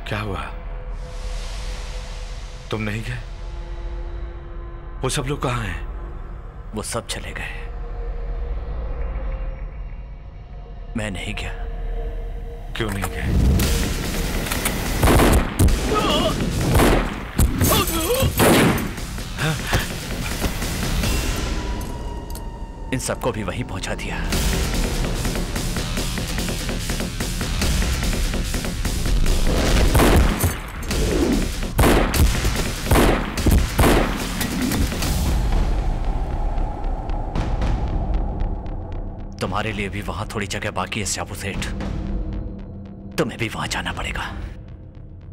क्या हुआ? तुम नहीं गए? वो सब लोग कहाँ हैं? वो सब चले गए, मैं नहीं गया। क्यों नहीं गए? इन सबको भी वहीं पहुंचा दिया। तुम्हारे लिए भी वहां थोड़ी जगह बाकी है शाहू सेठ, तुम्हें भी वहां जाना पड़ेगा।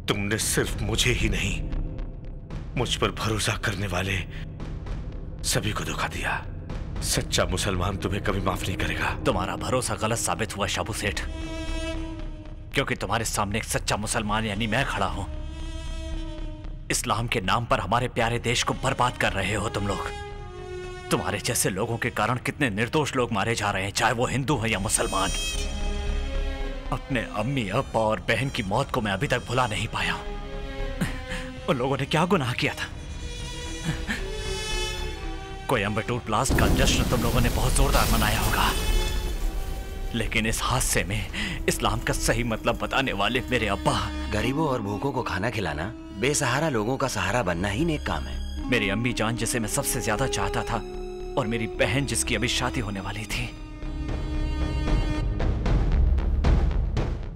तुमने सिर्फ मुझे ही नहीं, मुझ पर भरोसा करने वाले सभी को धोखा दिया। सच्चा मुसलमान तुम्हें कभी माफ नहीं करेगा। तुम्हारा भरोसा गलत साबित हुआ शाहू सेठ, क्योंकि तुम्हारे सामने एक सच्चा मुसलमान यानी मैं खड़ा हूं। इस्लाम के नाम पर हमारे प्यारे देश को बर्बाद कर रहे हो तुम लोग। तुम्हारे जैसे लोगों के कारण कितने निर्दोष लोग मारे जा रहे हैं, चाहे वो हिंदू है या मुसलमान। अपने अम्मी, अब्बा और बहन की मौत को मैं अभी तक भुला नहीं पाया। उन लोगों ने क्या गुनाह किया था? कोयम्बटूर ब्लास्ट का जश्न तुम लोगों ने बहुत जोरदार मनाया होगा, लेकिन इस हादसे में इस्लाम का सही मतलब बताने वाले मेरे अब्बा। गरीबों और भूखों को खाना खिलाना, बेसहारा लोगों का सहारा बनना ही नेक काम है। मेरी अम्मी जान जिसे मैं सबसे ज्यादा चाहता था और मेरी बहन जिसकी अभी शादी होने वाली थी,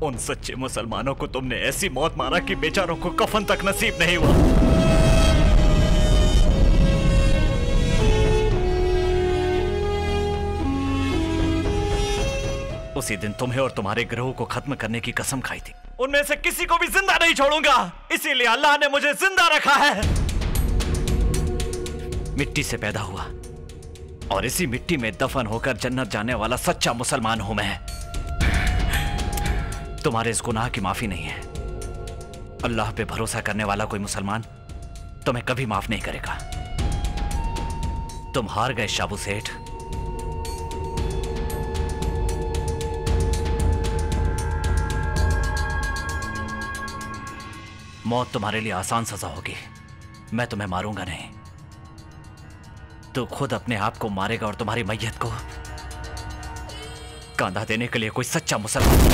उन सच्चे मुसलमानों को तुमने ऐसी मौत मारा कि बेचारों को कफन तक नसीब नहीं हुआ। उसी दिन तुम्हें और तुम्हारे ग्रोह को खत्म करने की कसम खाई थी। उनमें से किसी को भी जिंदा नहीं छोड़ूंगा, इसीलिए अल्लाह ने मुझे जिंदा रखा है। मिट्टी से पैदा हुआ और इसी मिट्टी में दफन होकर जन्नत जाने वाला सच्चा मुसलमान हूं मैं। तुम्हारे इस गुनाह की माफी नहीं है। अल्लाह पे भरोसा करने वाला कोई मुसलमान तुम्हें कभी माफ नहीं करेगा। तुम हार गए शाबू सेठ। मौत तुम्हारे लिए आसान सजा होगी। मैं तुम्हें मारूंगा नहीं, तो खुद अपने आप को मारेगा और तुम्हारी मैयत को कांधा देने के लिए कोई सच्चा मुसलमान।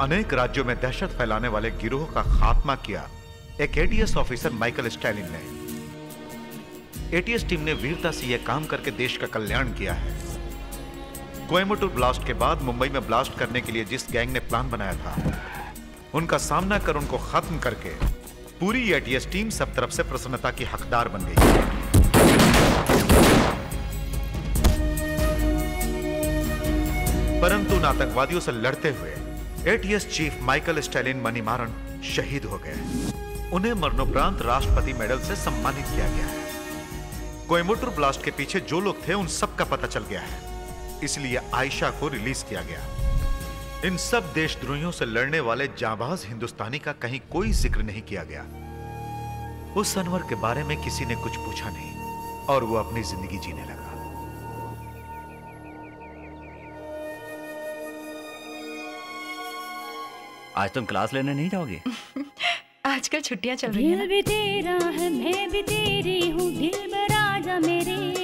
अनेक राज्यों में दहशत फैलाने वाले गिरोह का खात्मा किया एक एटीएस ऑफिसर माइकल स्टालिन ने। एटीएस टीम ने वीरता से यह काम करके देश का कल्याण किया है। कोयम्बटूर ब्लास्ट के बाद मुंबई में ब्लास्ट करने के लिए जिस गैंग ने प्लान बनाया था, उनका सामना कर उनको खत्म करके पूरी एटीएस टीम सब तरफ से प्रसन्नता की हकदार बन गई। परंतु उन आतंकवादियों से लड़ते हुए ATS chief Michael Stalin Manimaran शहीद हो गए। उन्हें मरणोपरांत राष्ट्रपति मेडल से सम्मानित किया गया है। कोयम्बटूर ब्लास्ट के पीछे जो लोग थे उन सब का पता चल गया है, इसलिए आयशा को रिलीज किया गया। इन सब देशद्रोहियों से लड़ने वाले जांबाज हिंदुस्तानी का कहीं कोई जिक्र नहीं किया गया। उस अनवर के बारे में किसी ने कुछ पूछा नहीं और वो अपनी जिंदगी जीने लगा। आज तुम क्लास लेने नहीं जाओगे? आजकल छुट्टियां चल रही हैं। दिल भी तेरा है मैं भी तेरी हूँ, दिल बराजा मेरे।